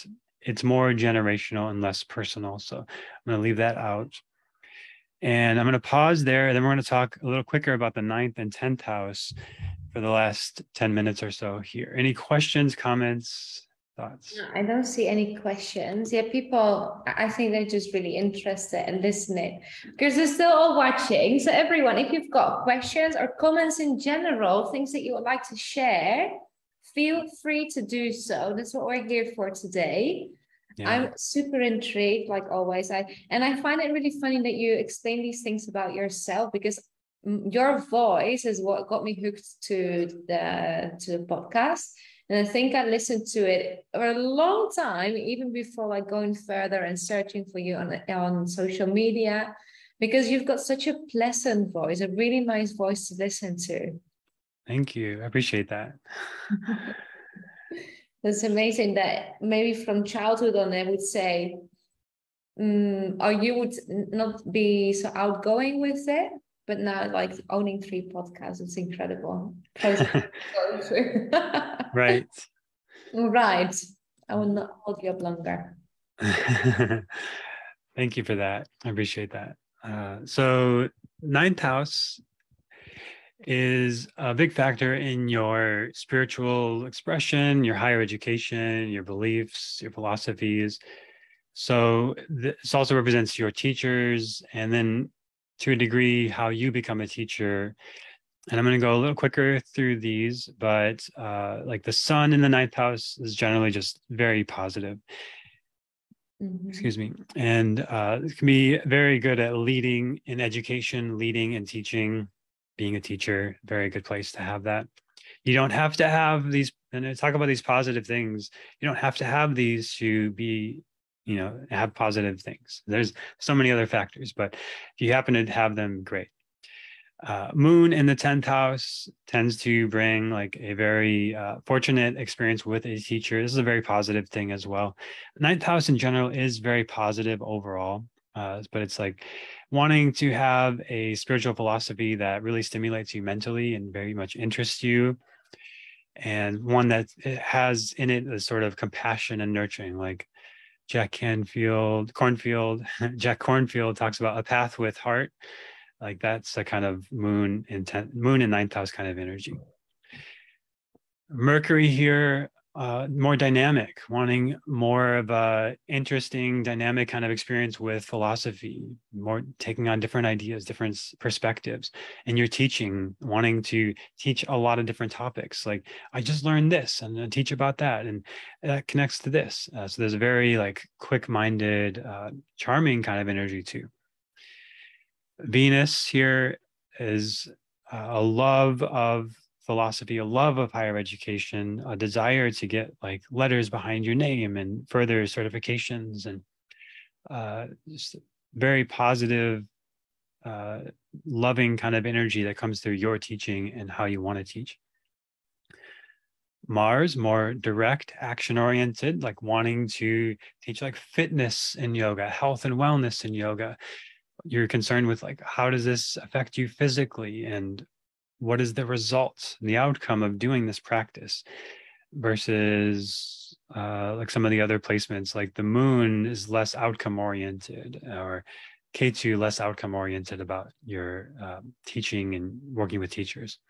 it's more generational and less personal. So I'm going to leave that out. And I'm going to pause there. And then we're going to talk a little quicker about the 9th and 10th house for the last 10 minutes or so here. Any questions, comments, thoughts? No, I don't see any questions. Yeah, people, I think they're just really interested in listening because they're still all watching. So everyone, if you've got questions or comments in general, things that you would like to share, feel free to do so. That's what we're here for today. Yeah. I'm super intrigued, like always. I find it really funny that you explain these things about yourself, because your voice is what got me hooked to the podcast. And I think I listened to it for a long time, even before like going further and searching for you on social media, because you've got such a pleasant voice, a really nice voice to listen to. Thank you. I appreciate that. It's amazing that maybe from childhood on, I would say, or you would not be so outgoing with it, but now like owning 3 podcasts, it's incredible. Right. Right. I will not hold you up longer. Thank you for that. I appreciate that. So 9th house is a big factor in your spiritual expression, your higher education, your beliefs, your philosophies. So this also represents your teachers, and then to a degree, how you become a teacher. And I'm going to go a little quicker through these, but like the sun in the 9th house is generally just very positive. Excuse me. And it can be very good at leading in education, leading and teaching. Being a teacher, very good place to have that. You don't have to have these, and I talk about these positive things. You don't have to have these to be, you know, have positive things. There's so many other factors, but if you happen to have them, great. Moon in the 10th house tends to bring like a very fortunate experience with a teacher. This is a very positive thing as well. 9th house in general is very positive overall. But it's like wanting to have a spiritual philosophy that really stimulates you mentally and very much interests you. And one that has in it a sort of compassion and nurturing, like Jack Cornfield talks about a path with heart. Like that's a kind of moon in 9th house kind of energy. Mercury here, more dynamic, wanting more of a interesting dynamic kind of experience with philosophy, more taking on different ideas, different perspectives, and your teaching, wanting to teach a lot of different topics. Like I just learned this and I teach about that, and that connects to this. So there's a very like quick-minded, charming kind of energy too. Venus here is a love of philosophy, a love of higher education, a desire to get like letters behind your name and further certifications, and just very positive, loving kind of energy that comes through your teaching and how you want to teach. Mars, more direct, action-oriented, like wanting to teach like fitness in yoga, health and wellness in yoga. You're concerned with like, how does this affect you physically, and what is the result and the outcome of doing this practice, versus like some of the other placements, like the moon is less outcome oriented, or Ketu less outcome oriented about your teaching and working with teachers.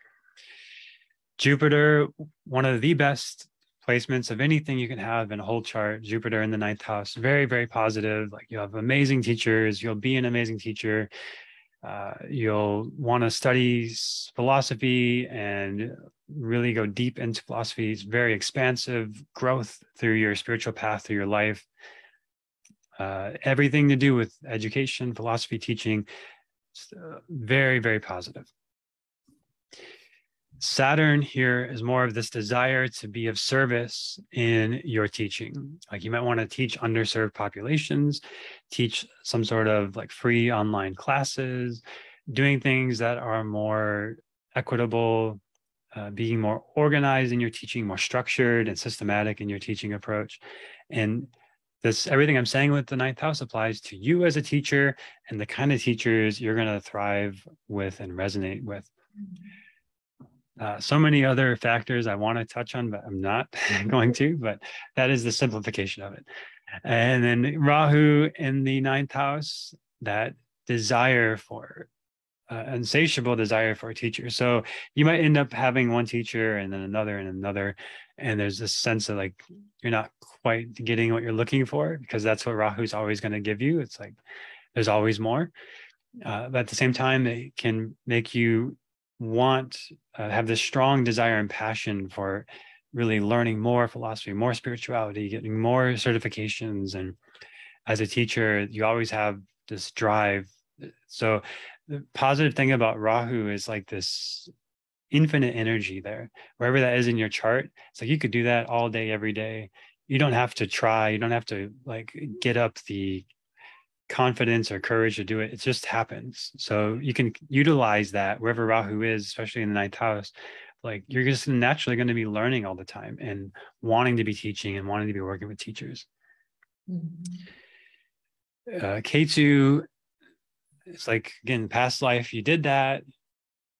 Jupiter, one of the best placements of anything you can have in a whole chart, Jupiter in the 9th house, very, very positive. Like you have amazing teachers, you'll be an amazing teacher. You'll want to study philosophy and really go deep into philosophy. It's very expansive growth through your spiritual path, through your life. Everything to do with education, philosophy, teaching, very, very positive. Saturn here is more of this desire to be of service in your teaching. Like, you might want to teach underserved populations, teach some sort of like free online classes, doing things that are more equitable, being more organized in your teaching, more structured and systematic in your teaching approach. And this, everything I'm saying with the ninth house applies to you as a teacher and the kind of teachers you're going to thrive with and resonate with. So many other factors I want to touch on, but I'm not going to, but that is the simplification of it. And then Rahu in the ninth house, that desire for, insatiable desire for a teacher. So you might end up having one teacher and then another and another, and there's this sense of like, you're not quite getting what you're looking for, because that's what Rahu's always going to give you. It's like, there's always more. But at the same time, it can make you want, have this strong desire and passion for really learning more philosophy, more spirituality, getting more certifications. And as a teacher, you always have this drive. So the positive thing about Rahu is like this infinite energy there, wherever that is in your chart. It's like, you could do that all day, every day. You don't have to try. You don't have to like get up the confidence or courage to do it. It just happens. So you can utilize that wherever Rahu is, especially in the ninth house. Like, you're just naturally going to be learning all the time and wanting to be teaching and wanting to be working with teachers. Ketu, it's like, again, past life, you did that,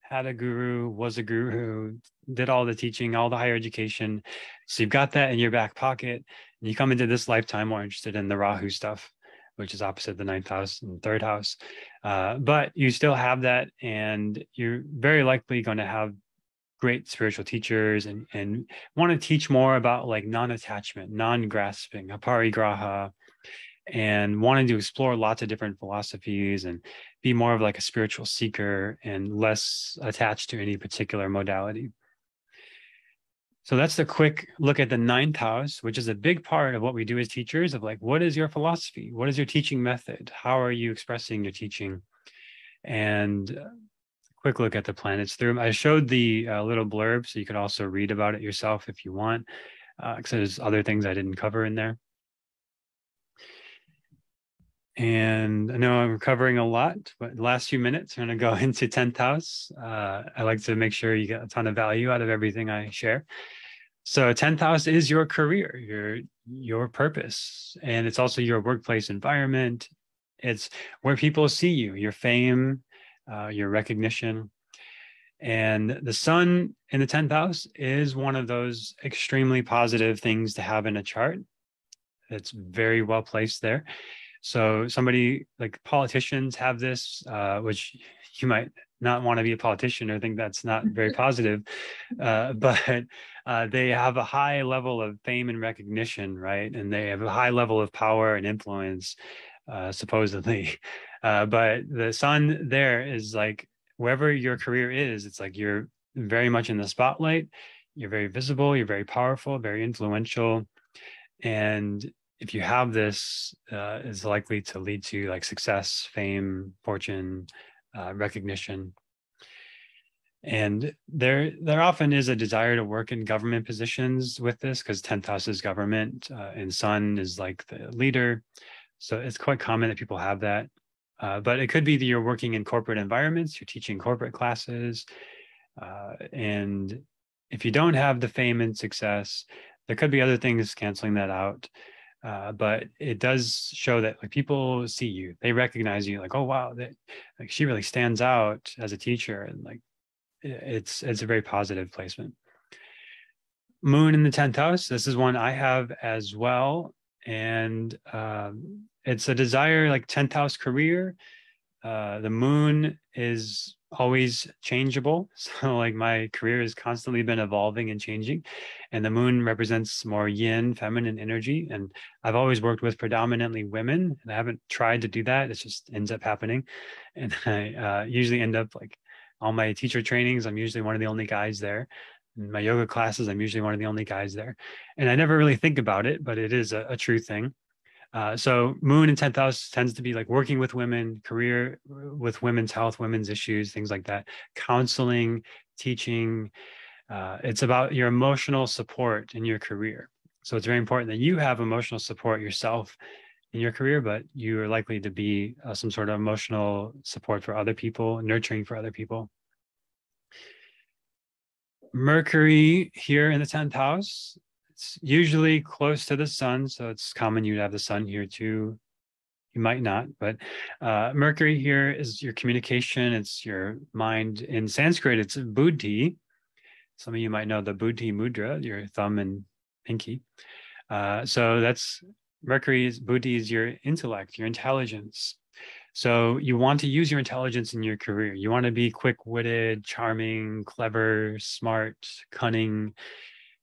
had a guru, was a guru, did all the teaching, all the higher education. So you've got that in your back pocket, and you come into this lifetime more interested in the Rahu stuff, which is opposite the ninth house and third house. But you still have that, and you're very likely going to have great spiritual teachers and want to teach more about like non-attachment, non-grasping, aparigraha, and wanting to explore lots of different philosophies and be more of like a spiritual seeker and less attached to any particular modality. So that's the quick look at the ninth house, which is a big part of what we do as teachers, of like, what is your philosophy? What is your teaching method? How are you expressing your teaching? And a quick look at the planets through them. I showed the little blurb, so you could also read about it yourself if you want, because there's other things I didn't cover in there. And I know I'm covering a lot, but the last few minutes, I'm going to go into 10th house. I like to make sure you get a ton of value out of everything I share. So 10th house is your career, your purpose, and it's also your workplace environment. It's where people see you, your fame, your recognition. And the sun in the 10th house is one of those extremely positive things to have in a chart. It's very well placed there. So somebody like politicians have this, which you might not want to be a politician or think that's not very positive, but they have a high level of fame and recognition, right? And they have a high level of power and influence, supposedly. But the sun there is like, wherever your career is, it's like you're very much in the spotlight. You're very visible. You're very powerful, very influential. And if you have this, it's likely to lead to like success, fame, fortune, recognition. And there often is a desire to work in government positions with this, because 10th house is government, and sun is like the leader. So it's quite common that people have that. But it could be that you're working in corporate environments, you're teaching corporate classes. And if you don't have the fame and success, there could be other things canceling that out. But it does show that like people see you, they recognize you, like, oh wow, that like she really stands out as a teacher, and like it's a very positive placement. Moon in the 10th house, this is one I have as well, and it's a desire, like 10th house career, The moon is always changeable. So like my career has constantly been evolving and changing, and the moon represents more yin, feminine energy. And I've always worked with predominantly women, and I haven't tried to do that. It just ends up happening. And I usually end up like all my teacher trainings, I'm usually one of the only guys there. In my yoga classes, I'm usually one of the only guys there. And I never really think about it, but it is a true thing. So moon in 10th house tends to be like working with women, career with women's health, women's issues, things like that, counseling, teaching. It's about your emotional support in your career. So it's very important that you have emotional support yourself in your career, but you are likely to be some sort of emotional support for other people, nurturing for other people. Mercury here in the 10th house, it's usually close to the sun, so it's common you'd have the sun here too. You might not, but Mercury here is your communication, it's your mind. In Sanskrit, it's buddhi. Some of you might know the buddhi mudra, your thumb and pinky. So that's Mercury's buddhi is your intellect, your intelligence. So you want to use your intelligence in your career. You want to be quick-witted, charming, clever, smart, cunning.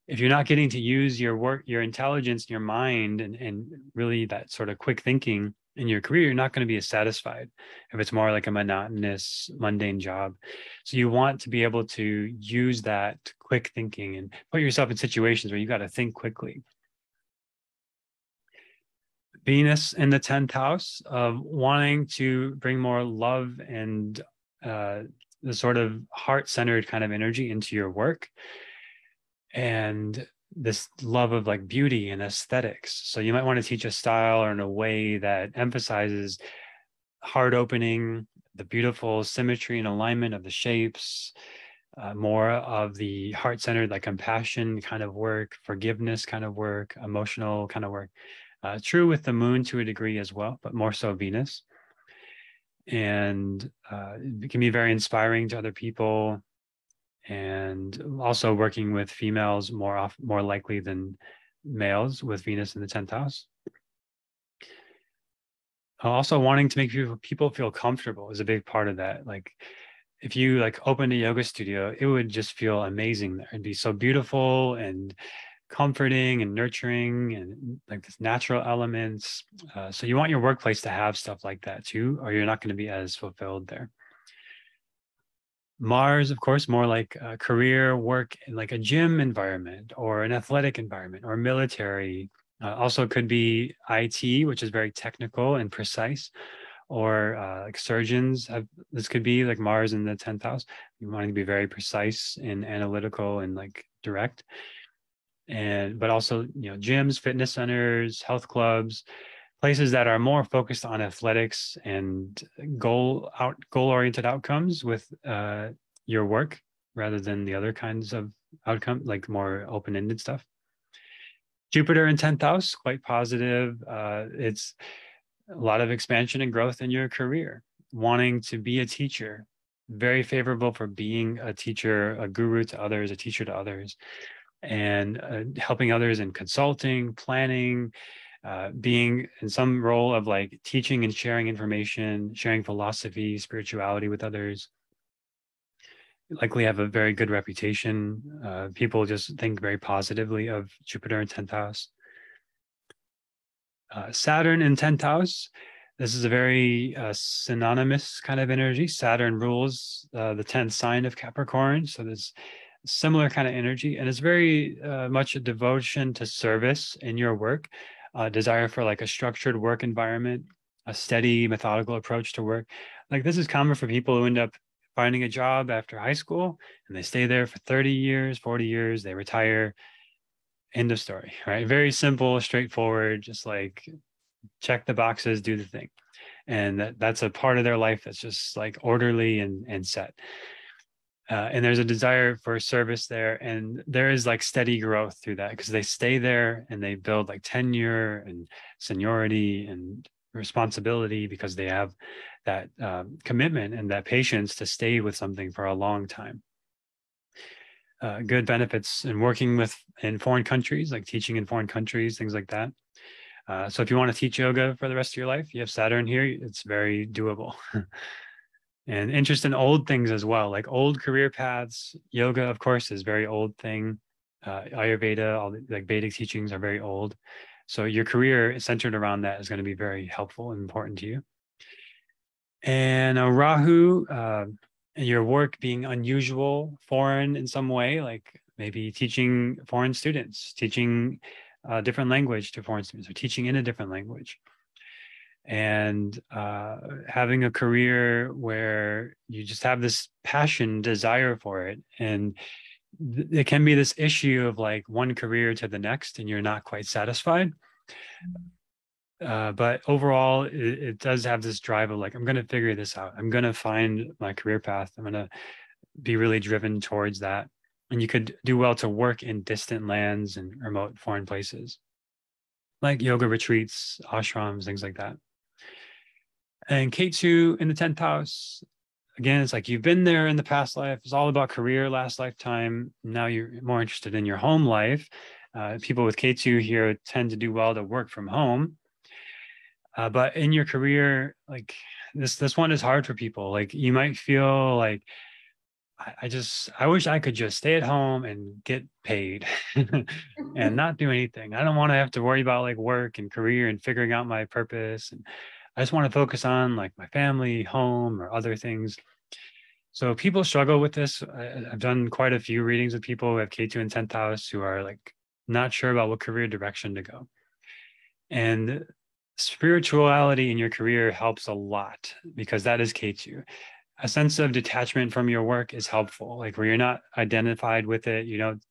If you're not getting to use your work, your intelligence, your mind, and really that sort of quick thinking in your career, you're not going to be as satisfied if it's more like a monotonous, mundane job. So you want to be able to use that quick thinking and put yourself in situations where you got to think quickly. Venus in the 10th house of wanting to bring more love and the sort of heart-centered kind of energy into your work, and this love of like beauty and aesthetics. So you might want to teach a style or in a way that emphasizes heart opening, the beautiful symmetry and alignment of the shapes, more of the heart-centered, like compassion kind of work, forgiveness kind of work, emotional kind of work. True with the moon to a degree as well, but more so Venus. And it can be very inspiring to other people, and also working with females more likely than males with Venus in the 10th house. Also wanting to make people feel comfortable is a big part of that. Like if you like opened a yoga studio, it would just feel amazing there. It'd be so beautiful and comforting and nurturing and like this natural elements. So you want your workplace to have stuff like that too, or you're not going to be as fulfilled there. Mars, of course, more like a career work in like a gym environment or an athletic environment or military. Also could be IT, which is very technical and precise, or like surgeons. This could be like Mars in the 10th house. You want to be very precise and analytical and like direct. But also, you know, gyms, fitness centers, health clubs, places that are more focused on athletics and goal-oriented outcomes with your work rather than the other kinds of outcome, like more open-ended stuff. Jupiter in 10th house, quite positive. It's a lot of expansion and growth in your career, wanting to be a teacher, very favorable for being a teacher, a guru to others, a teacher to others, and helping others in consulting, planning, being in some role of like teaching and sharing information, sharing philosophy, spirituality with others. You likely have a very good reputation. People just think very positively of Jupiter in 10th house. Saturn in 10th house. This is a very synonymous kind of energy. Saturn rules the 10th sign of Capricorn. So there's similar kind of energy, and it's very much a devotion to service in your work, desire for like a structured work environment, a steady methodical approach to work. Like this is common for people who end up finding a job after high school and they stay there for 30 years, 40 years, they retire, end of story, right? Very simple, straightforward, just like check the boxes, do the thing. And that's a part of their life that's just like orderly and set. And there's a desire for service there, and there is like steady growth through that because they stay there and they build like tenure and seniority and responsibility because they have that commitment and that patience to stay with something for a long time. Good benefits in working in foreign countries, like teaching in foreign countries, things like that. So if you want to teach yoga for the rest of your life, you have Saturn here, it's very doable. And interest in old things as well, like old career paths. Yoga, of course, is a very old thing. Ayurveda, all the like Vedic teachings are very old. So your career is centered around that is going to be very helpful and important to you. And Rahu, your work being unusual, foreign in some way, like maybe teaching foreign students, teaching a different language to foreign students, or teaching in a different language. And having a career where you just have this passion, desire for it. And it can be this issue of like one career to the next, and you're not quite satisfied. But overall, it does have this drive of like, I'm going to figure this out. I'm going to find my career path. I'm going to be really driven towards that. And you could do well to work in distant lands and remote foreign places, like yoga retreats, ashrams, things like that. And Ketu in the 10th house, again, it's like you've been there in the past life. It's all about career last lifetime. Now you're more interested in your home life. People with Ketu here tend to do well to work from home. But in your career, like this one is hard for people. Like you might feel like, I wish I could just stay at home and get paid and not do anything. I don't want to have to worry about like work and career and figuring out my purpose. And I just want to focus on like my family, home, or other things. So people struggle with this. I've done quite a few readings with people who have Ketu in 10th house who are like not sure about what career direction to go. And spirituality in your career helps a lot because that is Ketu. A sense of detachment from your work is helpful, like where you're not identified with it. You don't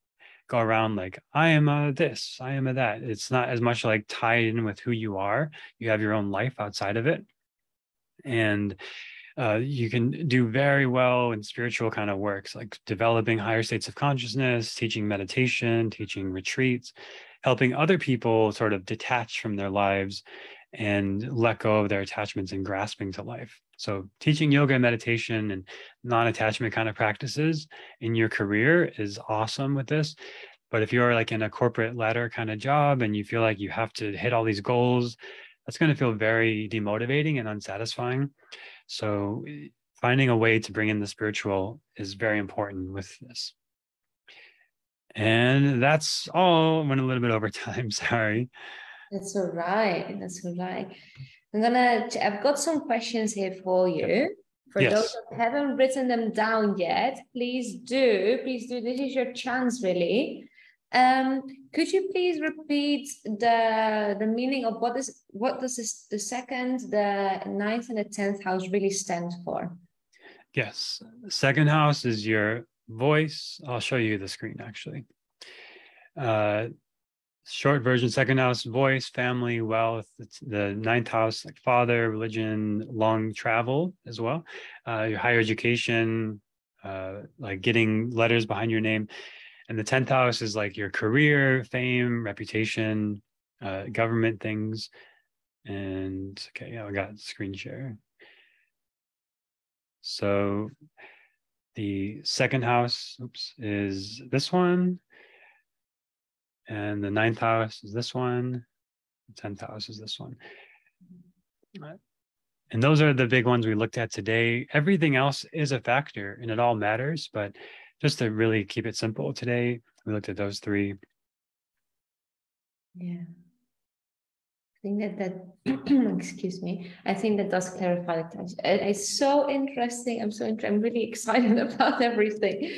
go around like, I am a this, I am a that. It's not as much like tied in with who you are. You have your own life outside of it. And you can do very well in spiritual kind of works, like developing higher states of consciousness, teaching meditation, teaching retreats, helping other people sort of detach from their lives and let go of their attachments and grasping to life. So teaching yoga and meditation and non-attachment kind of practices in your career is awesome with this. But if you're like in a corporate ladder kind of job and you feel like you have to hit all these goals, that's going to feel very demotivating and unsatisfying. So finding a way to bring in the spiritual is very important with this. And that's all. I went a little bit over time, sorry. That's all right. That's all right. I've got some questions here for you. For those that haven't written them down yet, please do. This is your chance, really. Could you please repeat the meaning of what does the second, the 9th, and the 10th house really stand for? Yes. The second house is your voice. I'll show you the screen actually. Short version, second house, voice, family, wealth. It's the 9th house, like father, religion, long travel as well. Your higher education, like getting letters behind your name. And the 10th house is like your career, fame, reputation, government things. And okay, yeah, I got screen share. So the second house, oops, is this one. And the 9th house is this one. The 10th house is this one. And those are the big ones we looked at today. Everything else is a factor and it all matters, but just to really keep it simple today, we looked at those three. Yeah. I think that excuse me. I think that does clarify it. It's so interesting. I'm really excited about everything.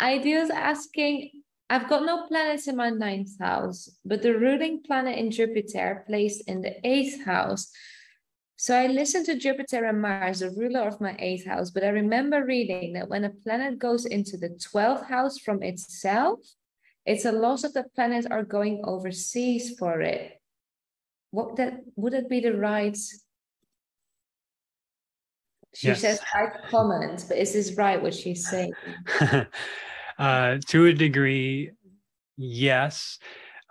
Idea's asking, I've got no planets in my 9th house, but the ruling planet in Jupiter placed in the 8th house. So I listened to Jupiter and Mars, the ruler of my 8th house, but I remember reading that when a planet goes into the 12th house from itself, it's a loss that the planets are going overseas for it. Would it be the right? She says, I comment, but is this right what she's saying? To a degree, yes.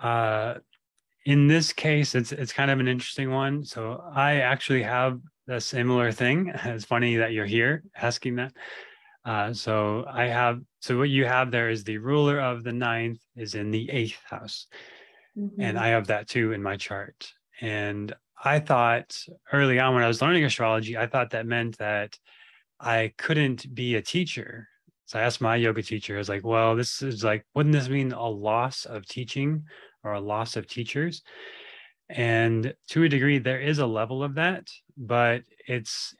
In this case, it's kind of an interesting one. So I actually have a similar thing. It's funny that you're here asking that. So what you have there is the ruler of the 9th is in the 8th house. Mm-hmm. And I have that too in my chart. And I thought early on when I was learning astrology, I thought that meant that I couldn't be a teacher. So I asked my yoga teacher, I was like, well, this is like, wouldn't this mean a loss of teaching or a loss of teachers? And to a degree, there is a level of that, but this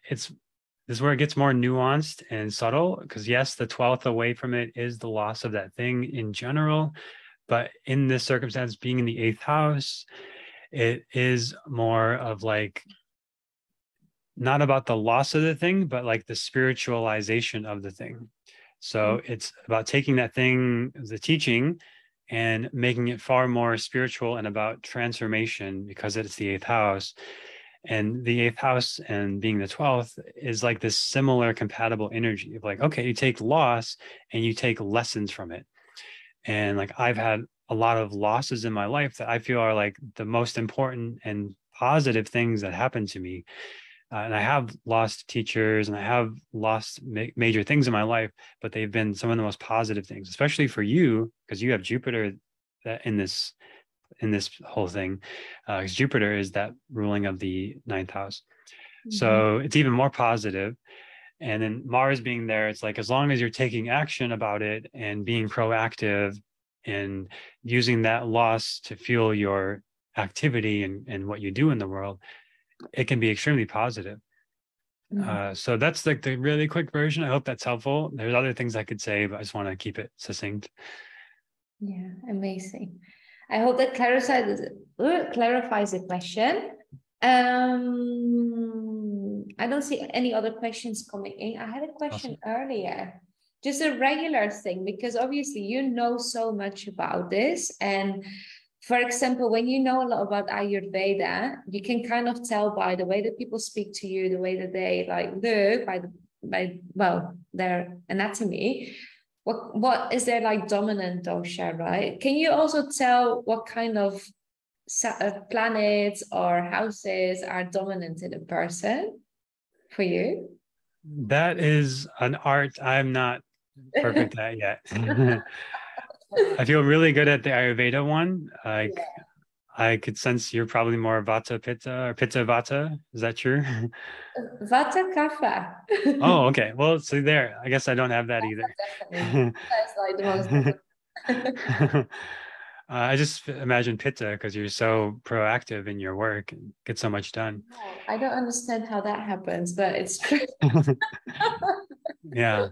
is where it gets more nuanced and subtle, because yes, the 12th away from it is the loss of that thing in general. But in this circumstance, being in the 8th house, it is more of like, not about the loss of the thing, but like the spiritualization of the thing. So it's about taking that thing, the teaching, and making it far more spiritual and about transformation, because it's the 8th house. And the 8th house and being the 12th is like this similar compatible energy of like, okay, you take loss and you take lessons from it. And like, I've had a lot of losses in my life that I feel are like the most important and positive things that happened to me. And I have lost teachers and I have lost major things in my life, but they've been some of the most positive things, especially for you, because you have Jupiter in this whole thing, because Jupiter is that ruling of the 9th house. Mm-hmm. So it's even more positive. And then Mars being there, it's like, as long as you're taking action about it and being proactive and using that loss to fuel your activity and what you do in the world, it can be extremely positive. Mm-hmm. So that's like the really quick version. I hope that's helpful. There's other things I could say, but I just want to keep it succinct. Yeah, amazing. I hope that clarifies the question. I don't see any other questions coming in. I had a question earlier, just a regular thing, because obviously you know so much about this. And for example, when you know a lot about Ayurveda, you can kind of tell by the way that people speak to you, the way that they like look, by their anatomy. What is their like dominant dosha, right? Can you also tell what kind of planets or houses are dominant in a person for you? That is an art. I'm not perfect at yet. I feel really good at the Ayurveda one. I could sense you're probably more Vata Pitta or Pitta Vata. Is that true? Vata Kapha. Oh, okay. Well, so there. I guess I don't have that either. Definitely. That's like the most. I just imagine Pitta because you're so proactive in your work and get so much done. I don't understand how that happens, but it's true. Yeah.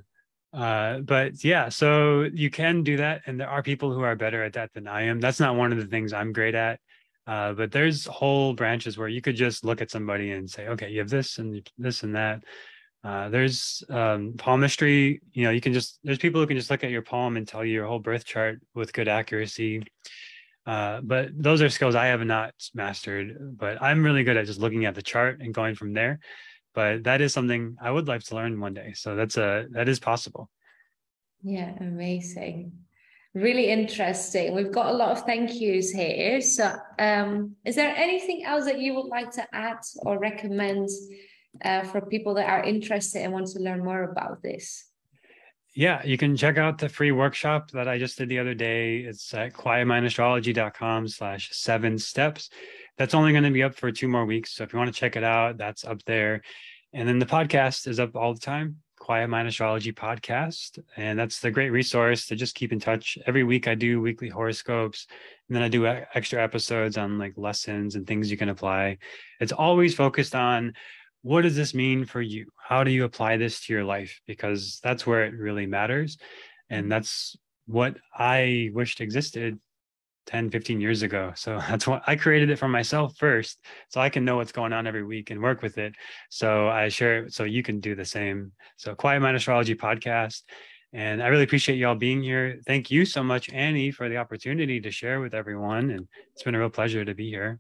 But yeah, so you can do that. And there are people who are better at that than I am. That's not one of the things I'm great at. But there's whole branches where you could just look at somebody and say, okay, you have this and this and that. There's palmistry, you know, there's people who can just look at your palm and tell you your whole birth chart with good accuracy. But those are skills I have not mastered, but I'm really good at just looking at the chart and going from there. But that is something I would like to learn one day. So that is possible. Yeah, amazing. Really interesting. We've got a lot of thank yous here. So is there anything else that you would like to add or recommend for people that are interested and want to learn more about this? Yeah, you can check out the free workshop that I just did the other day. It's at quietmindastrology.com/7steps. That's only going to be up for 2 more weeks. So if you want to check it out, that's up there. And then the podcast is up all the time, Quiet Mind Astrology podcast. And that's the great resource to just keep in touch. Every week I do weekly horoscopes, and then I do extra episodes on like lessons and things you can apply. It's always focused on, what does this mean for you? How do you apply this to your life? Because that's where it really matters. And that's what I wished existed 10, 15 years ago. So that's why I created it for myself first, so I can know what's going on every week and work with it. So I share it so you can do the same. So Quiet Mind Astrology podcast. And I really appreciate y'all being here. Thank you so much, Annie, for the opportunity to share with everyone. And it's been a real pleasure to be here.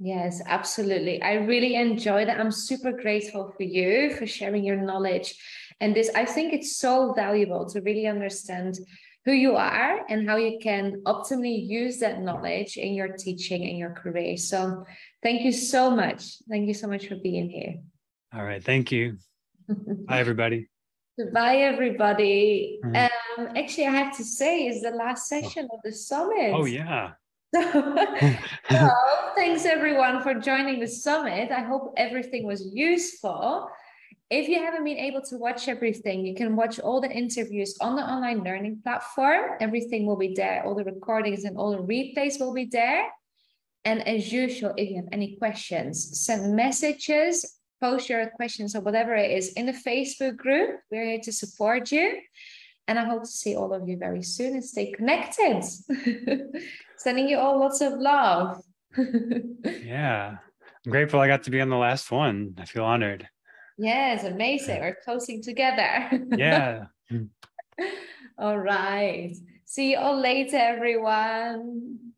Yes, absolutely. I really enjoyed it. I'm super grateful for you for sharing your knowledge. And this, I think it's so valuable to really understand who you are and how you can optimally use that knowledge in your teaching and your career. So thank you so much. Thank you so much for being here. All right. Thank you. Bye, everybody. Goodbye, everybody. Mm-hmm. Actually, I have to say, it's the last session of the summit. Oh, yeah. So, well, thanks everyone for joining the summit. I hope everything was useful. If you haven't been able to watch everything, you can watch all the interviews on the online learning platform. Everything will be there. All the recordings and all the replays will be there. And as usual, if you have any questions, send messages, post your questions or whatever it is in the Facebook group. We're here to support you. And I hope to see all of you very soon and stay connected. Sending you all lots of love. Yeah. I'm grateful I got to be on the last one. I feel honored. Yes, amazing. We're closing together. Yeah. All right. See you all later, everyone.